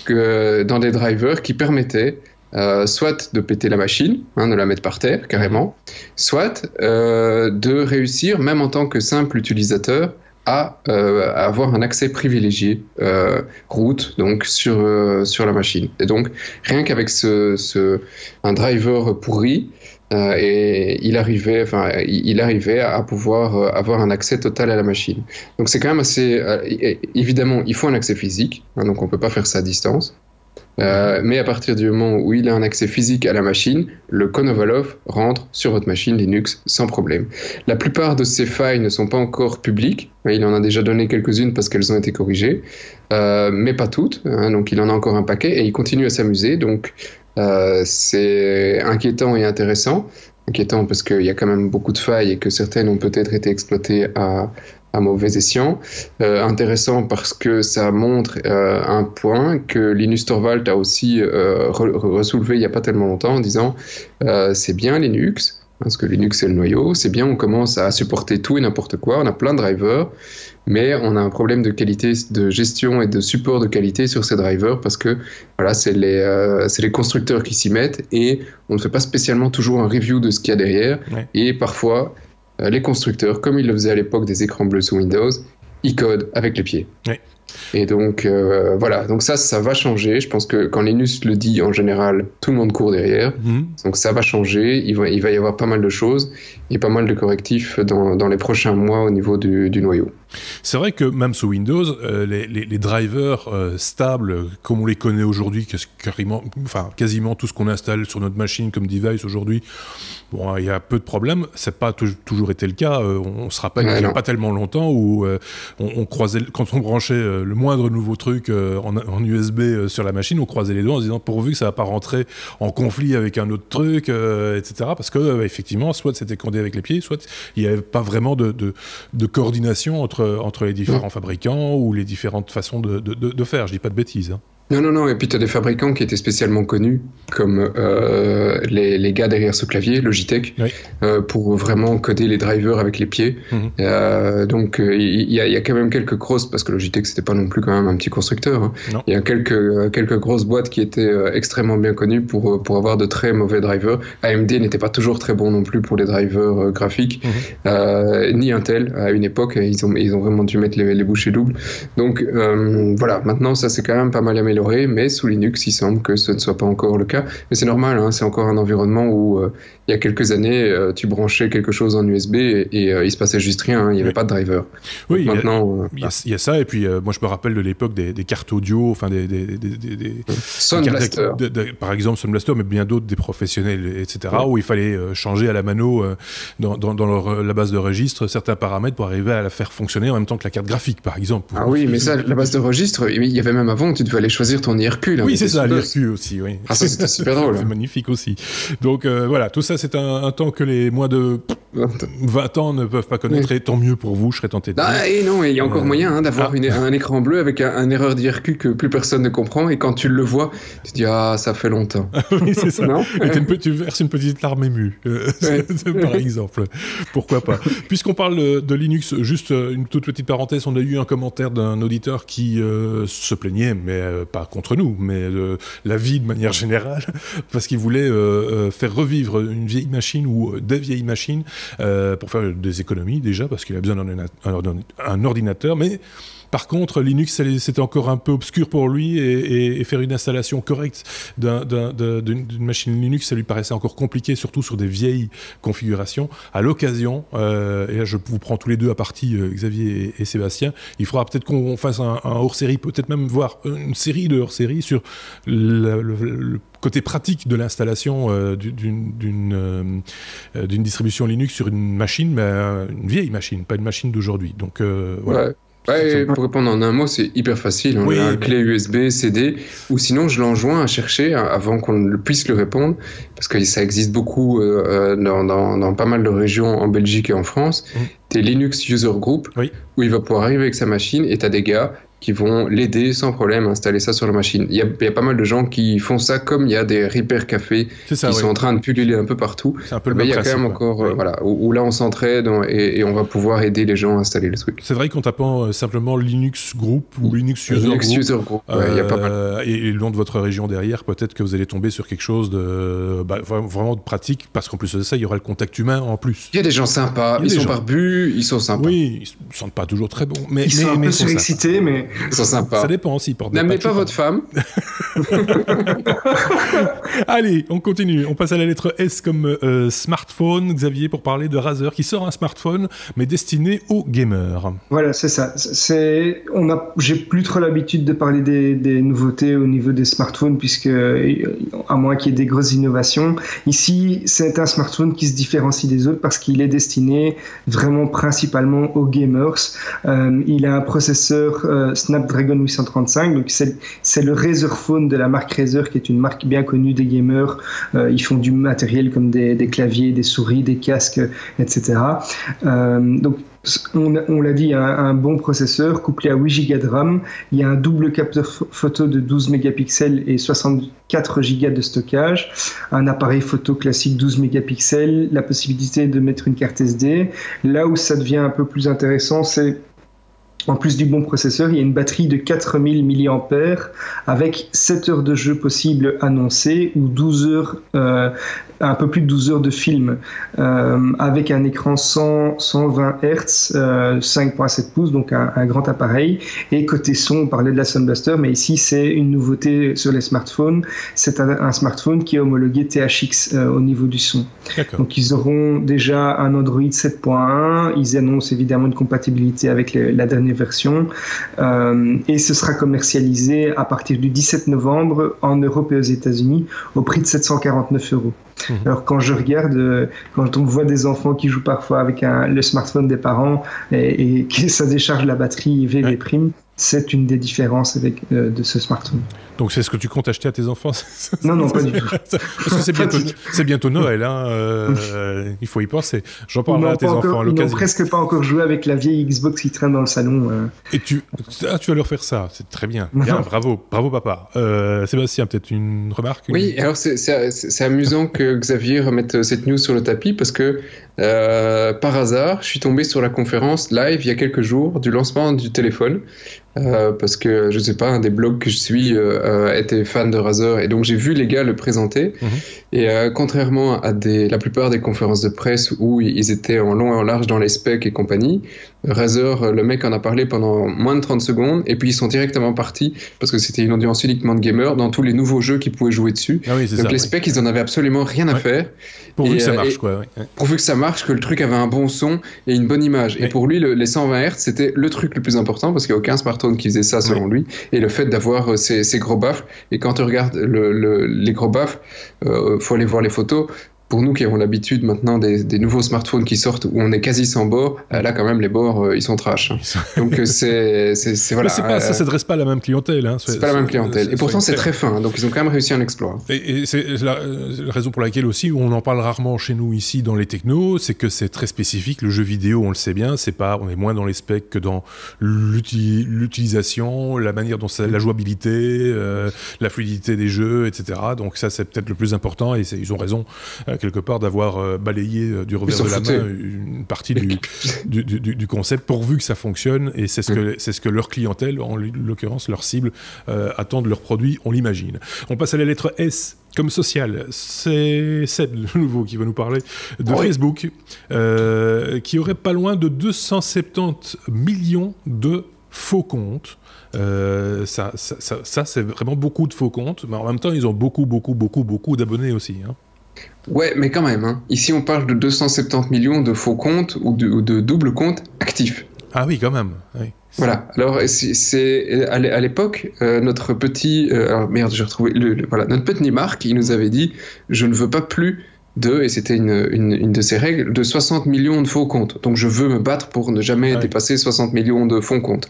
que, dans des drivers qui permettaient euh, soit de péter la machine, hein, de la mettre par terre carrément, soit euh, de réussir, même en tant que simple utilisateur, à, euh, à avoir un accès privilégié euh, route donc sur, euh, sur la machine. Et donc, rien qu'avec ce, ce, un driver pourri, Euh, et il arrivait, enfin, il arrivait à pouvoir euh, avoir un accès total à la machine. Donc c'est quand même assez... Euh, évidemment, il faut un accès physique, hein, donc on ne peut pas faire ça à distance. Euh, mais à partir du moment où il a un accès physique à la machine, le Konovalov rentre sur votre machine Linux sans problème. La plupart de ces failles ne sont pas encore publiques, mais il en a déjà donné quelques-unes parce qu'elles ont été corrigées, euh, mais pas toutes, hein, donc il en a encore un paquet et il continue à s'amuser. Donc Euh, c'est inquiétant et intéressant. Inquiétant parce qu'il y a quand même beaucoup de failles et que certaines ont peut-être été exploitées à, à mauvais escient. Euh, intéressant parce que ça montre euh, un point que Linus Torvald a aussi euh, ressoulevé il n'y a pas tellement longtemps en disant euh, c'est bien Linux, parce que Linux c'est le noyau, c'est bien, on commence à supporter tout et n'importe quoi, on a plein de drivers, mais on a un problème de qualité, de gestion et de support de qualité sur ces drivers parce que voilà, c'est les, euh, c'est les constructeurs qui s'y mettent et on ne fait pas spécialement toujours un review de ce qu'il y a derrière. Ouais. Et parfois, euh, les constructeurs, comme ils le faisaient à l'époque des écrans bleus sous Windows, ils codent avec les pieds. Ouais. Et donc, euh, voilà. Donc ça, ça va changer. Je pense que quand Linus le dit, en général, tout le monde court derrière. Mmh. Donc ça va changer. Il va, il va y avoir pas mal de choses et pas mal de correctifs dans, dans les prochains mois au niveau du, du noyau. C'est vrai que même sous Windows, euh, les, les, les drivers euh, stables, comme on les connaît aujourd'hui, quasiment, enfin, quasiment tout ce qu'on installe sur notre machine comme device aujourd'hui, bon, il y a peu de problèmes. Ça n'a pas toujours été le cas. Euh, on se rappelle ah, il n'y a pas tellement longtemps où euh, on, on croisait, quand on branchait euh, le moindre nouveau truc euh, en, en U S B euh, sur la machine, on croisait les doigts en se disant pourvu que ça ne va pas rentrer en conflit avec un autre truc, euh, et cetera. Parce que euh, effectivement, soit c'était condé avec les pieds, soit il n'y avait pas vraiment de, de, de coordination entre entre les différents fabricants ou les différentes façons de, de, de faire. Je dis pas de bêtises. Hein. Non, non, non. Et puis, tu as des fabricants qui étaient spécialement connus, comme euh, les, les gars derrière ce clavier, Logitech, oui. euh, pour vraiment coder les drivers avec les pieds. Mm-hmm. euh, donc, il y, y, y a quand même quelques grosses, parce que Logitech, c'était pas non plus quand même un petit constructeur. Il hein. y a quelques, quelques grosses boîtes qui étaient euh, extrêmement bien connues pour, pour avoir de très mauvais drivers. A M D n'était pas toujours très bon non plus pour les drivers euh, graphiques, mm-hmm. euh, ni Intel à une époque. Ils ont, ils ont vraiment dû mettre les, les bouchées doubles. Donc, euh, voilà. Maintenant, ça, c'est quand même pas mal amélioré. Mais sous Linux, il semble que ce ne soit pas encore le cas. Mais c'est normal, hein, c'est encore un environnement où, euh, il y a quelques années, euh, tu branchais quelque chose en U S B et, et euh, il se passait juste rien, hein, il n'y avait oui. pas de driver. Oui, donc, il, y a, maintenant, euh, il, y a, il y a ça, et puis euh, moi je me rappelle de l'époque des, des cartes audio, enfin des... des, des, des, des Sound Blaster. De, de, de, par exemple, Sound Blaster, mais bien d'autres, des professionnels, et cetera, oui. où il fallait changer à la mano, euh, dans, dans, dans leur, la base de registre, certains paramètres pour arriver à la faire fonctionner en même temps que la carte graphique, par exemple. Pour, ah oui, mais ça, la base de registre, il y avait même avant, tu devais aller choisir ton I R Q. Là, oui, c'est ça, l'I R Q aussi. Oui. Ah, ça, c'était super drôle. C'est magnifique aussi. Donc, euh, voilà, tout ça, c'est un, un temps que les moins de vingt ans ne peuvent pas connaître. Oui. Et tant mieux pour vous, je serais tenté de dire. Ah, et non, il y a encore euh... moyen hein, d'avoir ah. une, un écran bleu avec un, un erreur d'I R Q que plus personne ne comprend. Et quand tu le vois, tu te dis, ah, ça fait longtemps. Ah, oui, c'est ça. Non et une, tu verses une petite larme émue, euh, oui. par exemple. Pourquoi pas. Puisqu'on parle de Linux, juste une toute petite parenthèse, on a eu un commentaire d'un auditeur qui euh, se plaignait, mais euh, pas contre nous, mais euh, la vie de manière générale, parce qu'ils voulaient euh, euh, faire revivre une vieille machine ou des vieilles machines euh, pour faire des économies déjà, parce qu'il a besoin d'un ordinateur, mais par contre, Linux, c'était encore un peu obscur pour lui et, et, et faire une installation correcte d'un, d'un, d'un, d'une machine Linux, ça lui paraissait encore compliqué, surtout sur des vieilles configurations. À l'occasion, euh, et là je vous prends tous les deux à partie, euh, Xavier et, et Sébastien, il faudra peut-être qu'on fasse un, un hors-série, peut-être même voir une série de hors-série sur le, le, le côté pratique de l'installation euh, d'une, d'une, euh, d'une distribution Linux sur une machine, mais une vieille machine, pas une machine d'aujourd'hui. Donc euh, voilà. Ouais. Ouais, pour répondre en un mot, c'est hyper facile. On oui, a une clé U S B, C D, ou sinon je l'enjoins à chercher avant qu'on puisse le répondre, parce que ça existe beaucoup euh, dans, dans, dans pas mal de régions en Belgique et en France. Mmh. Des Linux User Group, oui. où il va pouvoir arriver avec sa machine et t'as des gars qui vont l'aider sans problème à installer ça sur la machine. Il y, a, il y a pas mal de gens qui font ça, comme il y a des repair cafés qui ça, sont oui. en train de pulluler un peu partout. C'est un peu le mais il y a quand même encore, oui. euh, voilà, où, où là on s'entraide et, et on va pouvoir aider les gens à installer le truc. C'est vrai qu'en tapant euh, simplement Linux Group ou Linux User Linux Group, User Group euh, ouais, il y a pas mal. Et, et le nom de votre région derrière, peut-être que vous allez tomber sur quelque chose de bah, vraiment de pratique, parce qu'en plus de ça, il y aura le contact humain en plus. Il y a des gens sympas, ils sont gens. barbus, ils sont sympas. Oui, ils ne sentent pas toujours très bons. Mais, ils mais, sont un mais peu surexcités, mais... Ils sont sympas. Ça dépend aussi. N'amenez pas, pas votre femme. Allez, on continue. On passe à la lettre S comme euh, smartphone. Xavier, pour parler de Razer, qui sort un smartphone, mais destiné aux gamers. Voilà, c'est ça. C'est... On a... J'ai plus trop l'habitude de parler des... des nouveautés au niveau des smartphones, puisque, à moins qu'il y ait des grosses innovations, ici, c'est un smartphone qui se différencie des autres parce qu'il est destiné vraiment principalement aux gamers. Euh, il a un processeur... Euh, Snapdragon huit cent trente-cinq, donc c'est, c'est le Razer Phone de la marque Razer, qui est une marque bien connue des gamers. Euh, ils font du matériel comme des, des claviers, des souris, des casques, et cetera. Euh, donc On, on l'a dit, un, un bon processeur couplé à huit gigas de RAM. Il y a un double capteur photo de douze mégapixels et soixante-quatre gigas de stockage. Un appareil photo classique douze mégapixels, la possibilité de mettre une carte S D. Là où ça devient un peu plus intéressant, c'est en plus du bon processeur, il y a une batterie de quatre mille milliampères heure avec sept heures de jeu possible annoncées ou douze heures, euh, un peu plus de douze heures de film, euh, avec un écran cent, cent vingt hertz, euh, cinq virgule sept pouces, donc un, un grand appareil. Et côté son, on parlait de la Soundbuster, mais ici c'est une nouveauté sur les smartphones. C'est un, un smartphone qui est homologué T H X euh, au niveau du son. D'accord. Donc ils auront déjà un Android sept point un, ils annoncent évidemment une compatibilité avec les, la dernière version, euh, et ce sera commercialisé à partir du dix-sept novembre en Europe et aux États-Unis au prix de sept cent quarante-neuf euros. Mmh. Alors quand je regarde, euh, quand on voit des enfants qui jouent parfois avec un, le smartphone des parents et, et que ça décharge la batterie V V prime, ouais. C'est une des différences avec, euh, de ce smartphone. Donc c'est ce que tu comptes acheter à tes enfants? Non, non, pas du tout. Parce que c'est bientôt, c'est bientôt Noël, hein, euh, il faut y penser. J'en parlerai à tes encore, enfants à l'occasion. Ils n'ont presque pas encore joué avec la vieille Xbox qui traîne dans le salon. Euh. Et tu, ah, tu vas leur faire ça, c'est très bien. Bien, bravo, bravo papa. Euh, Sébastien, peut-être une remarque? Oui, alors c'est, c'est, c'est amusant que Xavier remette cette news sur le tapis parce que euh, par hasard, je suis tombé sur la conférence live il y a quelques jours du lancement du téléphone. Euh, parce que je sais pas, un des blogs que je suis euh, euh, était fan de Razer et donc j'ai vu les gars le présenter. Mmh. Et euh, contrairement à des, la plupart des conférences de presse où ils étaient en long et en large dans les specs et compagnie, Razer, le mec en a parlé pendant moins de trente secondes et puis ils sont directement partis parce que c'était une audience uniquement de gamers dans tous les nouveaux jeux qu'ils pouvaient jouer dessus. Ah oui, c'est donc ça, les specs, ouais. Ils en avaient absolument rien à ouais. faire. Pourvu que ça marche, quoi. Ouais. Pourvu que ça marche, que le truc avait un bon son et une bonne image. Ouais. Et pour lui, le, les cent vingt hertz, c'était le truc le plus important parce qu'il n'y a aucun smartphone qui faisait ça selon oui. lui, et le fait d'avoir ces euh, gros baffles, et quand on regarde le, le, les gros baffles, euh, faut aller voir les photos. Pour nous qui avons l'habitude maintenant des, des nouveaux smartphones qui sortent où on est quasi sans bord, là quand même les bords euh, ils sont trash. Hein. Donc c'est, c'est, c'est voilà. C'est pas, euh, ça s'adresse pas à la même clientèle. Hein, soit, c'est pas soit, la même clientèle. Soit, et pourtant c'est très fin. Donc ils ont quand même réussi un exploit. Et, et c'est la, la raison pour laquelle aussi on en parle rarement chez nous ici dans les technos, c'est que c'est très spécifique. Le jeu vidéo, on le sait bien, c'est pas, on est moins dans les specs que dans l'uti, l'utilisation, la manière dont ça, la jouabilité, euh, la fluidité des jeux, et cetera. Donc ça c'est peut-être le plus important et c'est, ils ont raison. Euh, quelque part d'avoir euh, balayé euh, du revers de la foutaient. main une partie du, du, du, du concept pourvu que ça fonctionne et c'est ce que, mmh. c'est ce que leur clientèle, en l'occurrence leur cible, euh, attend de leurs produits, on l'imagine. On passe à la lettre S comme social. C'est Seb de nouveau qui va nous parler de oui. Facebook euh, qui aurait pas loin de deux cent soixante-dix millions de faux comptes. Euh, ça, ça, ça, ça c'est vraiment beaucoup de faux comptes, mais en même temps ils ont beaucoup, beaucoup, beaucoup, beaucoup d'abonnés aussi, hein. Ouais, mais quand même, hein. Ici on parle de deux cent soixante-dix millions de faux comptes ou de, ou de double comptes actifs. Ah oui, quand même. Oui. Voilà. Alors c'est, c'est à l'époque euh, notre petit, euh, alors merde, j'ai retrouvé le, le, voilà, notre petit Marc, il nous avait dit, je ne veux pas plus de, et c'était une, une, une de ses règles, de soixante millions de faux comptes. Donc je veux me battre pour ne jamais ouais. dépasser soixante millions de faux comptes.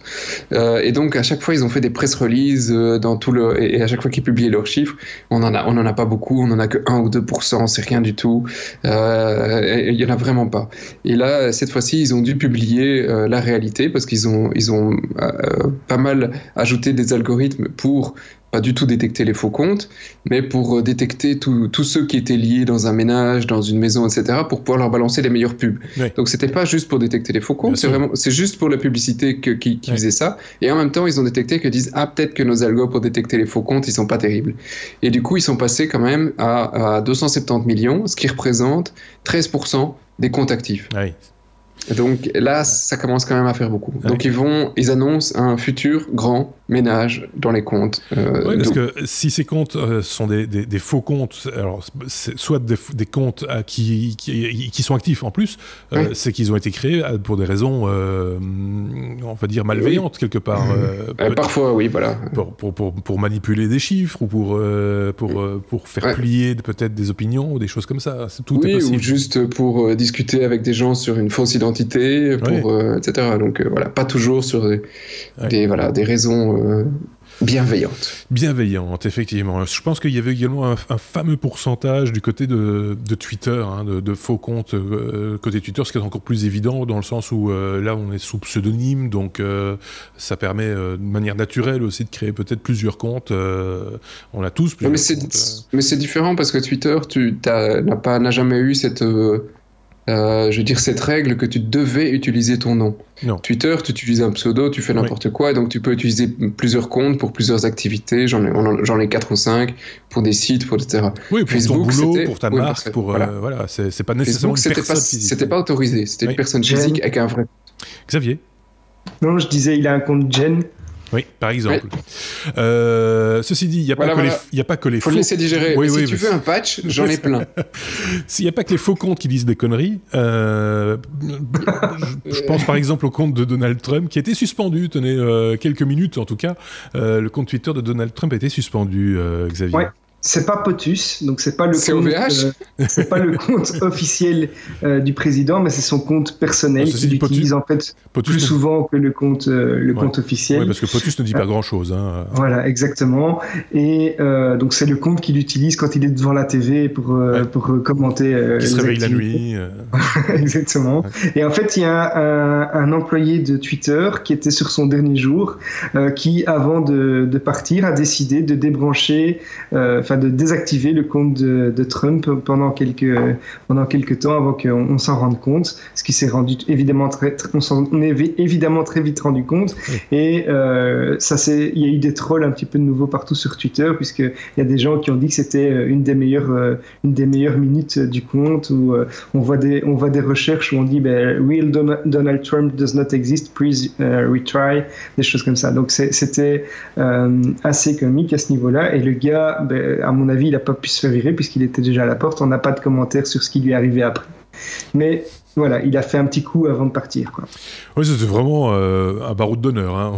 Euh, et donc à chaque fois ils ont fait des press releases dans tout le, et à chaque fois qu'ils publiaient leurs chiffres, on en a, on en a pas beaucoup, on en a que un ou deux pour cent, c'est rien du tout. Euh, il y en a vraiment pas. Et là cette fois-ci ils ont dû publier euh, la réalité parce qu'ils ont, ils ont euh, pas mal ajouté des algorithmes pour pas du tout détecter les faux comptes, mais pour détecter tous ceux qui étaient liés dans un ménage, dans une maison, et cetera, pour pouvoir leur balancer les meilleures pubs. Oui. Donc, c'était pas juste pour détecter les faux comptes, c'est, vraiment, c'est juste pour la publicité que, qui, qui oui. faisait ça. Et en même temps, ils ont détecté que disent « Ah, peut-être que nos algos pour détecter les faux comptes, ils sont pas terribles. » Et du coup, ils sont passés quand même à, à deux cent soixante-dix millions, ce qui représente treize pour cent des comptes actifs. Oui. Donc là, ça commence quand même à faire beaucoup. Ouais. Donc ils vont, ils annoncent un futur grand ménage dans les comptes. Euh, oui, parce que si ces comptes euh, sont des, des, des faux comptes, alors c'est soit des, des comptes à qui, qui, qui sont actifs en plus, euh, ouais. c'est qu'ils ont été créés pour des raisons, euh, on va dire, malveillantes oui. quelque part. Mmh. Euh, euh, parfois, oui, voilà. Pour, pour, pour, pour manipuler des chiffres ou pour, euh, pour, euh, pour faire ouais. plier peut-être des opinions ou des choses comme ça. Tout oui, est possible. Ou juste pour euh, discuter avec des gens sur une fausse identité. d'identité, pour, oui. euh, et cetera. Donc euh, voilà, pas toujours sur des, ouais. des, voilà, des raisons... Euh, bienveillante. Bienveillante, effectivement. Je pense qu'il y avait également un, un fameux pourcentage du côté de, de Twitter, hein, de, de faux comptes euh, côté Twitter, ce qui est encore plus évident dans le sens où euh, là on est sous pseudonyme, donc euh, ça permet euh, de manière naturelle aussi de créer peut-être plusieurs comptes. Euh, on a tous plusieurs mais comptes. C'est, mais c'est différent parce que Twitter, tu n'as pas, n'a jamais eu cette... Euh... Euh, je veux dire, cette règle que tu devais utiliser ton nom. Non. Twitter, tu utilises un pseudo, tu fais n'importe oui. quoi, et donc tu peux utiliser plusieurs comptes pour plusieurs activités, j'en ai, j'en ai quatre ou cinq, pour des sites, pour et cetera. Oui, pour Facebook, ton boulot, pour ta oui, marque, pour, voilà. Euh, voilà, c'est, c'est pas nécessairement Facebook, une personne pas, physique. C'était pas autorisé, c'était oui. une personne physique Gen. Avec un vrai. Xavier ? Non, je disais, il a un compte Gen. Oui, par exemple. Oui. Euh, ceci dit, il n'y a, voilà, voilà. a pas que les faut faux... faut le laisser digérer. Oui, oui, si oui, tu veux un patch, j'en ai plein. S'il n'y a pas que les faux comptes qui disent des conneries, euh, je pense par exemple au compte de Donald Trump qui a été suspendu, tenez, euh, quelques minutes en tout cas. Euh, le compte Twitter de Donald Trump a été suspendu, euh, Xavier. Ouais. C'est pas POTUS, donc c'est pas le c'est compte, O V H euh, c'est pas le compte officiel euh, du président, mais c'est son compte personnel ah, qu'il utilise en fait POTUS plus ne... souvent que le compte euh, le ouais. compte officiel. Oui, parce que POTUS ne dit pas euh, grand chose. Hein. Voilà, exactement. Et euh, donc c'est le compte qu'il utilise quand il est devant la T V pour euh, ouais. pour commenter. Euh, il se réveille la nuit. Euh... exactement. Ouais. Et en fait, il y a un, un employé de Twitter qui était sur son dernier jour, euh, qui avant de, de partir a décidé de débrancher. Euh, de désactiver le compte de, de Trump pendant quelques, pendant quelques temps avant qu'on on s'en rende compte, ce qui s'est rendu évidemment très, très on s'en on est évidemment très vite rendu compte oui. et euh, ça c'est il y a eu des trolls un petit peu de nouveau partout sur Twitter puisque il y a des gens qui ont dit que c'était une des meilleures euh, une des meilleures minutes du compte où euh, on voit des on voit des recherches où on dit ben bah, real Don- Donald Trump does not exist, please uh, retry, des choses comme ça. Donc c'est, c'était euh, assez comique à ce niveau-là et le gars ben bah, à mon avis, il n'a pas pu se faire virer puisqu'il était déjà à la porte. On n'a pas de commentaires sur ce qui lui est arrivé après. Mais voilà, il a fait un petit coup avant de partir. Quoi. Oui, c'était vraiment euh, un barreau d'honneur. Hein.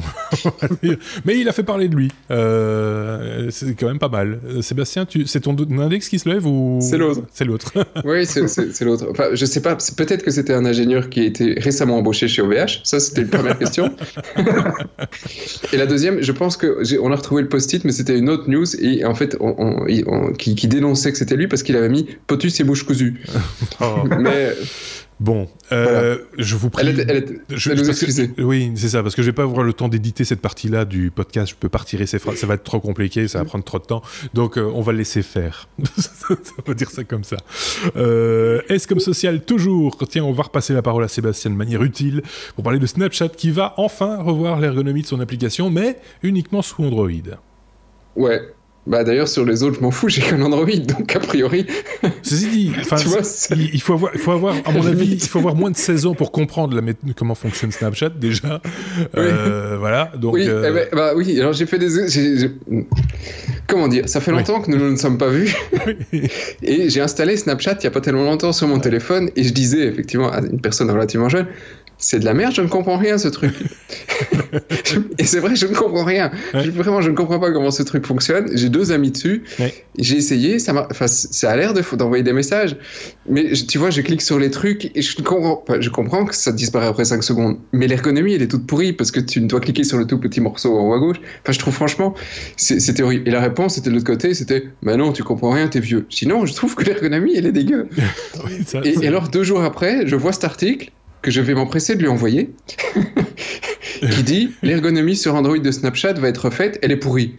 Mais il a fait parler de lui. Euh, c'est quand même pas mal. Sébastien, tu... c'est ton index qui se lève ou... C'est l'autre. C'est l'autre. Oui, c'est, c'est, c'est l'autre. Enfin, je ne sais pas, c'est... peut-être que c'était un ingénieur qui a été récemment embauché chez O V H. Ça, c'était une première question. Et la deuxième, je pense qu'on a retrouvé le post-it, mais c'était une autre news et en fait, on, on, on, qui, qui dénonçait que c'était lui parce qu'il avait mis « POTUS et bouche cousue oh. ». Mais... Bon, euh, voilà. Je vous prie... Elle est, elle est, je, elle nous excusez. Que, oui, c'est ça, parce que je ne vais pas avoir le temps d'éditer cette partie-là du podcast. Je peux pas retirer ces phrases, ça va être trop compliqué, ça va prendre trop de temps. Donc, euh, on va le laisser faire. On va dire ça comme ça. Euh, S comme social, toujours. Tiens, on va repasser la parole à Sébastien de manière utile pour parler de Snapchat qui va enfin revoir l'ergonomie de son application, mais uniquement sous Android. Ouais. Bah d'ailleurs sur les autres je m'en fous, j'ai qu'un Android donc a priori. Ceci dit, tu vois, ça... il faut avoir, il faut avoir à mon avis, il faut avoir moins de seize ans pour comprendre la mé- comment fonctionne Snapchat déjà. Oui. Euh, voilà donc. Oui, euh... eh ben, bah oui. Alors j'ai fait des, j'ai, j'ai... comment dire, ça fait longtemps oui. que nous ne nous sommes pas vus. Oui. Et j'ai installé Snapchat il y a pas tellement longtemps sur mon téléphone et je disais effectivement à une personne relativement jeune. C'est de la merde, je ne comprends rien ce truc. Et c'est vrai, je ne comprends rien. Ouais. Je, vraiment, je ne comprends pas comment ce truc fonctionne. J'ai deux amis dessus. Ouais. J'ai essayé, ça, m'a, ça a l'air de, d'envoyer des messages. Mais je, tu vois, je clique sur les trucs et je comprends, je comprends que ça disparaît après cinq secondes. Mais l'ergonomie, elle est toute pourrie parce que tu dois cliquer sur le tout petit morceau en haut à gauche. Enfin, je trouve franchement, c'est, c'était horrible. Et la réponse, c'était de l'autre côté, c'était « Bah non, tu comprends rien, t'es vieux. » Sinon, je trouve que l'ergonomie, elle est dégueu. Oui, ça, et, et alors, deux jours après, je vois cet article que je vais m'empresser de lui envoyer, qui dit « L'ergonomie sur Android de Snapchat va être faite, elle est pourrie. »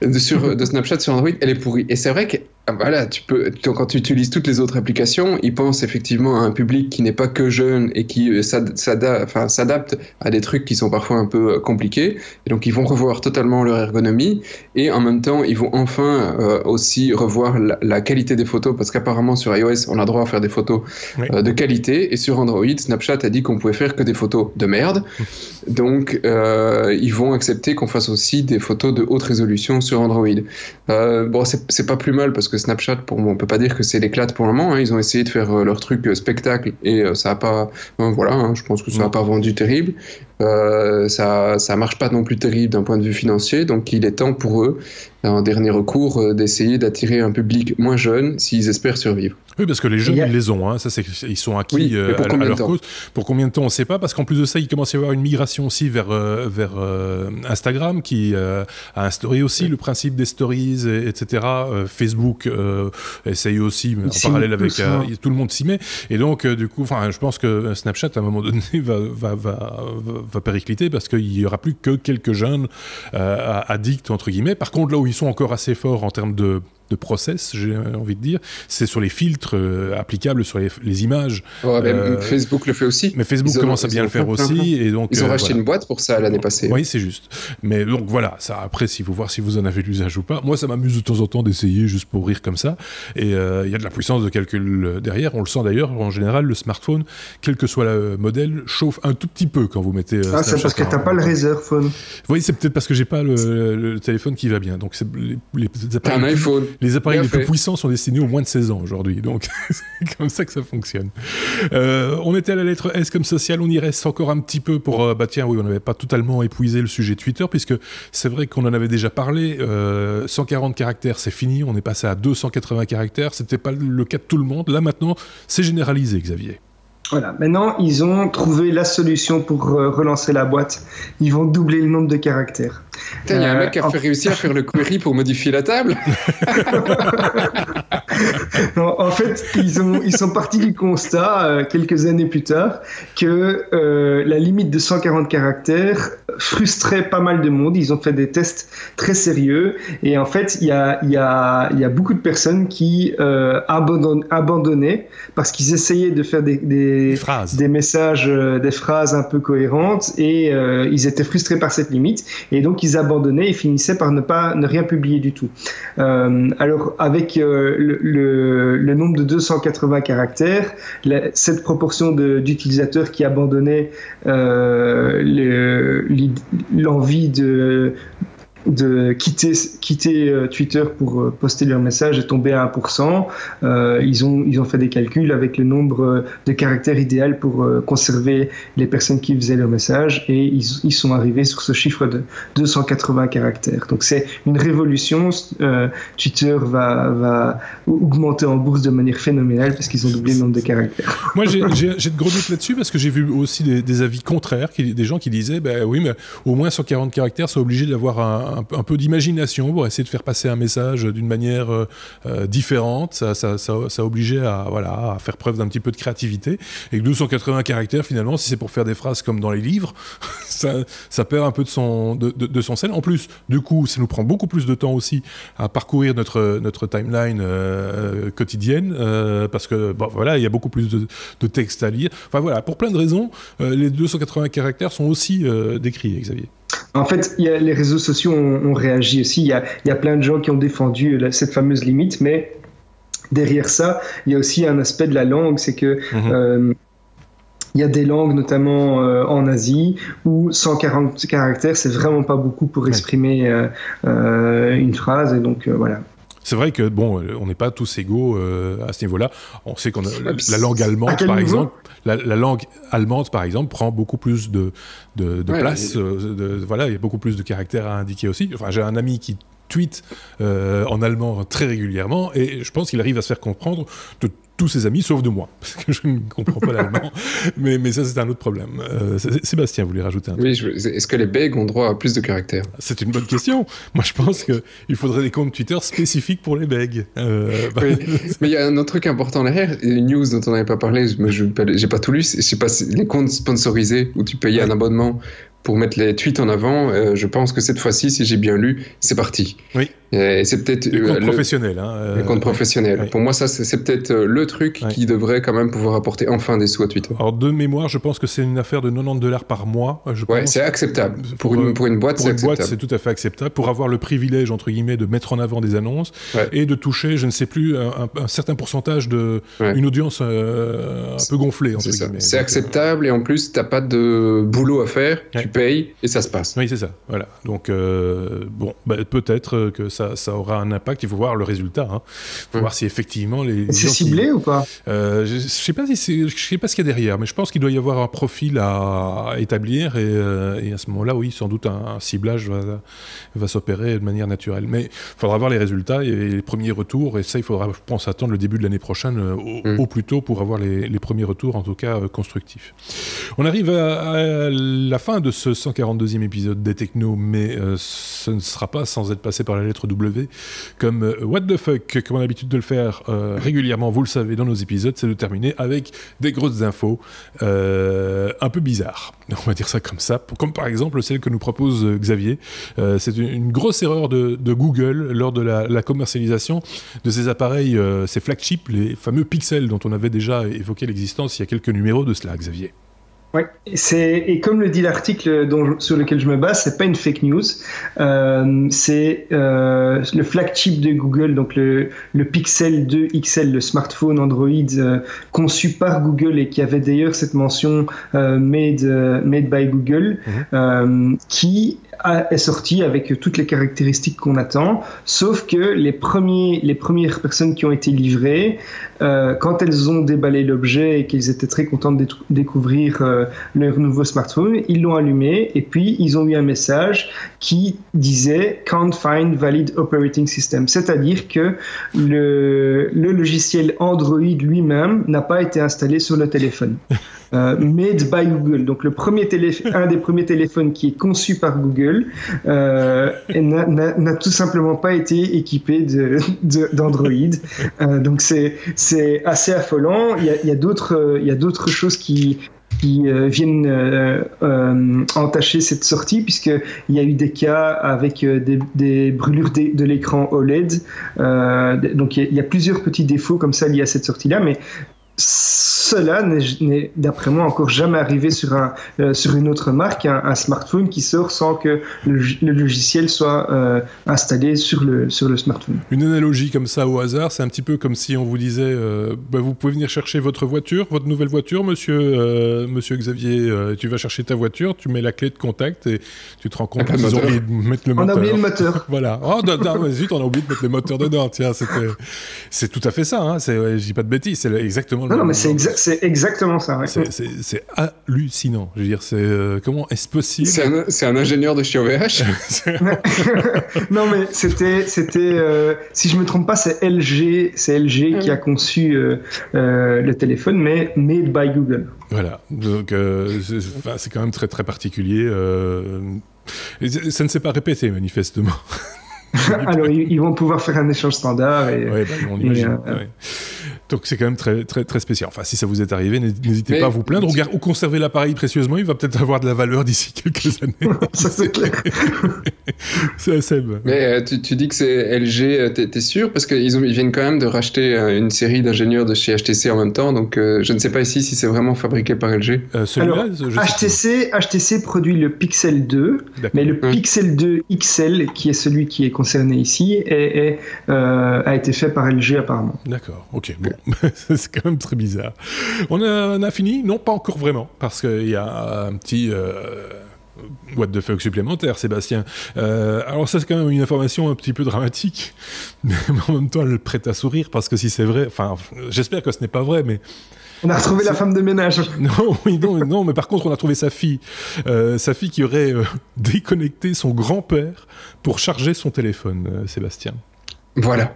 de, sur, de Snapchat sur Android, elle est pourrie. Et c'est vrai que voilà, tu peux, tu, quand tu utilises toutes les autres applications, ils pensent effectivement à un public qui n'est pas que jeune et qui s'ad, s'ada, enfin, s'adapte à des trucs qui sont parfois un peu compliqués. Et donc, ils vont revoir totalement leur ergonomie et en même temps, ils vont enfin euh, aussi revoir la, la qualité des photos parce qu'apparemment, sur iOS, on a droit à faire des photos oui. euh, de qualité et sur Android, Snapchat Snapchat a dit qu'on pouvait faire que des photos de merde, donc euh, ils vont accepter qu'on fasse aussi des photos de haute résolution sur Android. Euh, bon, c'est, c'est pas plus mal parce que Snapchat, pour moi, on peut pas dire que c'est l'éclate pour le moment. Hein, ils ont essayé de faire leur truc spectacle et ça a pas, hein, voilà, hein, je pense que ça a pas vendu terrible. Euh, ça ne marche pas non plus terrible d'un point de vue financier, donc il est temps pour eux, en dernier recours, euh, d'essayer d'attirer un public moins jeune s'ils espèrent survivre. Oui, parce que les jeunes, a... ils les ont, hein. Ça, c'est, ils sont acquis oui, euh, à, à leur cause. Pour combien de temps, on ne sait pas, parce qu'en plus de ça, il commence à y avoir une migration aussi vers, euh, vers euh, Instagram, qui euh, a instauré aussi oui. le principe des stories, et cetera. Euh, Facebook euh, essaye aussi, mais en si parallèle avec... Euh, tout le monde s'y met. Et donc, euh, du coup, je pense que Snapchat, à un moment donné, va, va, va, va, va péricliter, parce qu'il n'y aura plus que quelques jeunes euh, addicts, entre guillemets. Par contre, là où ils sont encore assez forts en termes de, de process, j'ai envie de dire, c'est sur les filtres euh, applicables sur les, les images. Ouais, euh, Facebook le fait aussi. Mais Facebook ils commence ont, à bien le faire aussi. Et donc, ils ont euh, racheté voilà. une boîte pour ça l'année passée. Oui, c'est juste. Mais donc voilà, ça, après, il faut voir si vous en avez l'usage ou pas. Moi, ça m'amuse de temps en temps d'essayer juste pour rire comme ça. Et il euh, y a de la puissance de calcul derrière. On le sent d'ailleurs, en général, le smartphone, quel que soit le modèle, chauffe un tout petit peu quand vous mettez... Euh, ah, c'est parce que tu n'as pas le Razer Phone. Oui, c'est peut-être parce que je n'ai pas le, le téléphone qui va bien. Donc, c'est les, les, les appareils... Un iPhone. Les appareils les plus puissants sont destinés aux moins de seize ans aujourd'hui, donc c'est comme ça que ça fonctionne. Euh, on était à la lettre S comme social, on y reste encore un petit peu pour... Euh, bah tiens, oui, on n'avait pas totalement épuisé le sujet Twitter, puisque c'est vrai qu'on en avait déjà parlé, euh, cent quarante caractères, c'est fini, on est passé à deux cent quatre-vingts caractères, c'était pas le cas de tout le monde, là maintenant, c'est généralisé, Xavier. Voilà, maintenant, ils ont trouvé la solution pour euh, relancer la boîte. Ils vont doubler le nombre de caractères. Il euh, y a un mec qui a en... fait réussir à faire le query pour modifier la table. Non, en fait, ils, ont, ils sont partis du constat, euh, quelques années plus tard, que euh, la limite de cent quarante caractères frustrait pas mal de monde. Ils ont fait des tests très sérieux. Et en fait, il y a, y a, y a beaucoup de personnes qui euh, abandonn- abandonnaient parce qu'ils essayaient de faire des, des Des, des messages, euh, des phrases un peu cohérentes, et euh, ils étaient frustrés par cette limite, et donc ils abandonnaient et finissaient par ne pas ne rien publier du tout. Euh, alors avec euh, le, le, le nombre de deux cent quatre-vingts caractères, la, cette proportion de, d'utilisateurs qui abandonnaient euh, le, l'envie de de quitter, quitter Twitter pour poster leur message est tombé à un pour cent. Euh, ils, ont, ils ont fait des calculs avec le nombre de caractères idéal pour conserver les personnes qui faisaient leur message, et ils, ils sont arrivés sur ce chiffre de deux cent quatre-vingts caractères. Donc c'est une révolution. Euh, Twitter va, va augmenter en bourse de manière phénoménale parce qu'ils ont doublé le nombre de caractères. Moi j'ai, j'ai, j'ai de gros doutes là-dessus, parce que j'ai vu aussi des, des avis contraires, qui, des gens qui disaient bah, oui, mais au moins cent quarante caractères, c'est obligé d'avoir un Un, un peu d'imagination pour essayer de faire passer un message d'une manière euh, euh, différente. Ça, ça, ça, ça obligeait à, voilà, à faire preuve d'un petit peu de créativité. Et que deux cent quatre-vingts caractères, finalement, si c'est pour faire des phrases comme dans les livres, ça, ça perd un peu de son, de, de, de son sel. En plus, du coup, ça nous prend beaucoup plus de temps aussi à parcourir notre, notre timeline euh, quotidienne, euh, parce que, bon, voilà, il y a beaucoup plus de, de textes à lire. Enfin, voilà, pour plein de raisons, euh, les deux cent quatre-vingts caractères sont aussi euh, décriés, Xavier. En fait, y a, les réseaux sociaux ont, ont réagi aussi. Il y a, y a plein de gens qui ont défendu la, cette fameuse limite, mais derrière ça, il y a aussi un aspect de la langue, c'est que... Mmh. Euh, il y a des langues, notamment euh, en Asie, où cent quarante caractères, c'est vraiment pas beaucoup pour exprimer euh, euh, une phrase, et donc euh, voilà. C'est vrai que, bon, on n'est pas tous égaux euh, à ce niveau-là. On sait qu'on a la, la langue allemande, par exemple, la, la langue allemande, par exemple, prend beaucoup plus de, de, de ouais, place. Et... Euh, de, voilà, il y a beaucoup plus de caractères à indiquer aussi. Enfin, j'ai un ami qui tweet euh, en allemand très régulièrement, et je pense qu'il arrive à se faire comprendre de tous ses amis, sauf de moi, parce que je ne comprends pas l'allemand. Mais, mais ça, c'est un autre problème. Euh, Sébastien, vous voulez rajouter un truc ? Oui, je, est-ce que les Belges ont droit à plus de caractères ? C'est une bonne question. Moi, je pense qu'il faudrait des comptes Twitter spécifiques pour les Belges. Euh, bah, oui. Mais il y a un autre truc important derrière, les news dont on n'avait pas parlé, mais je n'ai pas tout lu, je sais pas, les comptes sponsorisés où tu payais ouais. un abonnement pour mettre les tweets en avant, euh, je pense que cette fois-ci, si j'ai bien lu, c'est parti. Oui. Et c'est peut-être les comptes euh, professionnels. Hein, euh, les comptes ouais, professionnels. Ouais. Pour moi, ça, c'est, c'est peut-être euh, le truc ouais. qui devrait quand même pouvoir apporter enfin des sous à Twitter. Alors, de mémoire, je pense que c'est une affaire de quatre-vingt-dix dollars par mois. Je ouais, pense. C'est acceptable. Pour, pour, une, pour une boîte, pour c'est une acceptable. Pour une boîte, c'est tout à fait acceptable. Pour avoir le privilège, entre guillemets, de mettre en avant des annonces ouais. et de toucher, je ne sais plus, un, un certain pourcentage d'une ouais. audience euh, un c'est, peu gonflée. Entre c'est guillemets. Ça. C'est donc, acceptable, euh, et en plus, tu n'as pas de boulot à faire. Ouais. Tu payes et ça se passe. Oui, c'est ça. Voilà. Donc, euh, bon, bah, peut-être que ça ça, ça aura un impact. Il faut voir le résultat. Il hein. faut mmh. voir si effectivement les. C'est ciblé qui... ou pas euh, Je ne sais pas si c'est, je sais pas ce qu'il y a derrière, mais je pense qu'il doit y avoir un profil à établir et, euh, et à ce moment-là, oui, sans doute un, un ciblage va, va s'opérer de manière naturelle. Mais il faudra voir les résultats et les premiers retours. Et ça, il faudra, je pense, attendre le début de l'année prochaine au, mmh. au plus tôt pour avoir les, les premiers retours, en tout cas constructifs. On arrive à, à la fin de ce cent quarante-deuxième épisode des Technos, mais euh, ce ne sera pas sans être passé par la lettre W, comme euh, What the fuck, comme on a l'habitude de le faire euh, régulièrement, vous le savez, dans nos épisodes, c'est de terminer avec des grosses infos euh, un peu bizarres. On va dire ça comme ça, comme par exemple celle que nous propose euh, Xavier. Euh, c'est une, une grosse erreur de, de Google lors de la, la commercialisation de ces appareils, euh, ces flagships, les fameux Pixel dont on avait déjà évoqué l'existence il y a quelques numéros de cela, Xavier. Oui, et comme le dit l'article dont, sur lequel je me base, c'est pas une fake news, euh, c'est euh, le flagship de Google, donc le, le Pixel deux X L, le smartphone Android euh, conçu par Google et qui avait d'ailleurs cette mention euh, made, euh, made by Google, mm-hmm. euh, qui est sorti avec toutes les caractéristiques qu'on attend, sauf que les, premiers, les premières personnes qui ont été livrées, euh, quand elles ont déballé l'objet et qu'elles étaient très contentes de découvrir euh, leur nouveau smartphone, ils l'ont allumé et puis ils ont eu un message qui disait « Can't find valid operating system », c'est-à-dire que le, le logiciel Android lui-même n'a pas été installé sur le téléphone. Euh, made by Google, donc le premier téléphone, un des premiers téléphones qui est conçu par Google, euh, n'a, n'a, n'a tout simplement pas été équipé de, de, d'Android. Euh, donc c'est, c'est assez affolant. Il y a, il y a d'autres, il y a d'autres choses qui qui euh, viennent euh, euh, entacher cette sortie, puisqu'il y a eu des cas avec euh, des, des brûlures de, de l'écran O L E D. Euh, donc il y, y a plusieurs petits défauts comme ça liés à cette sortie-là, mais cela n'est, n'est d'après moi encore jamais arrivé sur, un, euh, sur une autre marque, un, un smartphone qui sort sans que le, le logiciel soit euh, installé sur le, sur le smartphone. Une analogie comme ça au hasard, c'est un petit peu comme si on vous disait euh, bah vous pouvez venir chercher votre voiture, votre nouvelle voiture, monsieur, euh, monsieur Xavier, euh, tu vas chercher ta voiture, tu mets la clé de contact et tu te rends compte qu'ils ont oublié de mettre le moteur. On a oublié le moteur. Voilà. Oh, non, non, zut, on a oublié de mettre le moteur dedans. Tiens, c'était... c'est tout à fait ça, hein. C'est, je dis pas de bêtises, c'est exactement le Non, non, mais c'est, exa- c'est exactement ça. Ouais. C'est, c'est, c'est hallucinant. Je veux dire, c'est, euh, comment est-ce possible ? C'est un, c'est un ingénieur de chez O V H. Non, mais c'était, c'était euh, si je ne me trompe pas, c'est L G, c'est L G mm. qui a conçu euh, euh, le téléphone, mais made by Google. Voilà. Donc, euh, c'est, c'est quand même très, très particulier. Euh, ça ne s'est pas répété, manifestement. Alors, ils vont pouvoir faire un échange standard. Et, ouais, bah, on imagine. Et, euh, ouais. Donc c'est quand même très, très, très spécial. Enfin, si ça vous est arrivé, n'hésitez Mais, pas à vous plaindre. Ou conservez l'appareil précieusement, il va peut-être avoir de la valeur d'ici quelques années. Ça, c'est clair. C'est assez bon. Mais euh, tu, tu dis que c'est L G, t'es, t'es sûr ? Parce qu'ils ont, ils viennent quand même de racheter une série d'ingénieurs de chez H T C en même temps. Donc euh, je ne sais pas ici si c'est vraiment fabriqué par L G. Euh, Alors, H T C, H T C produit le Pixel deux. D'accord. Mais le ouais. Pixel deux X L, qui est celui qui est concerné ici, est, est, euh, a été fait par L G apparemment. D'accord, ok. Bon. C'est quand même très bizarre. On a, on a fini ? Non, pas encore vraiment, parce qu'il y a un petit... Euh what the fuck supplémentaire, Sébastien. Euh, alors ça, c'est quand même une information un petit peu dramatique, mais en même temps, elle prête à sourire, parce que si c'est vrai... Enfin, j'espère que ce n'est pas vrai, mais... On a retrouvé c'est... la femme de ménage. Non, oui, non, non, mais par contre, on a trouvé sa fille. Euh, sa fille qui aurait euh, déconnecté son grand-père pour charger son téléphone, euh, Sébastien. Voilà.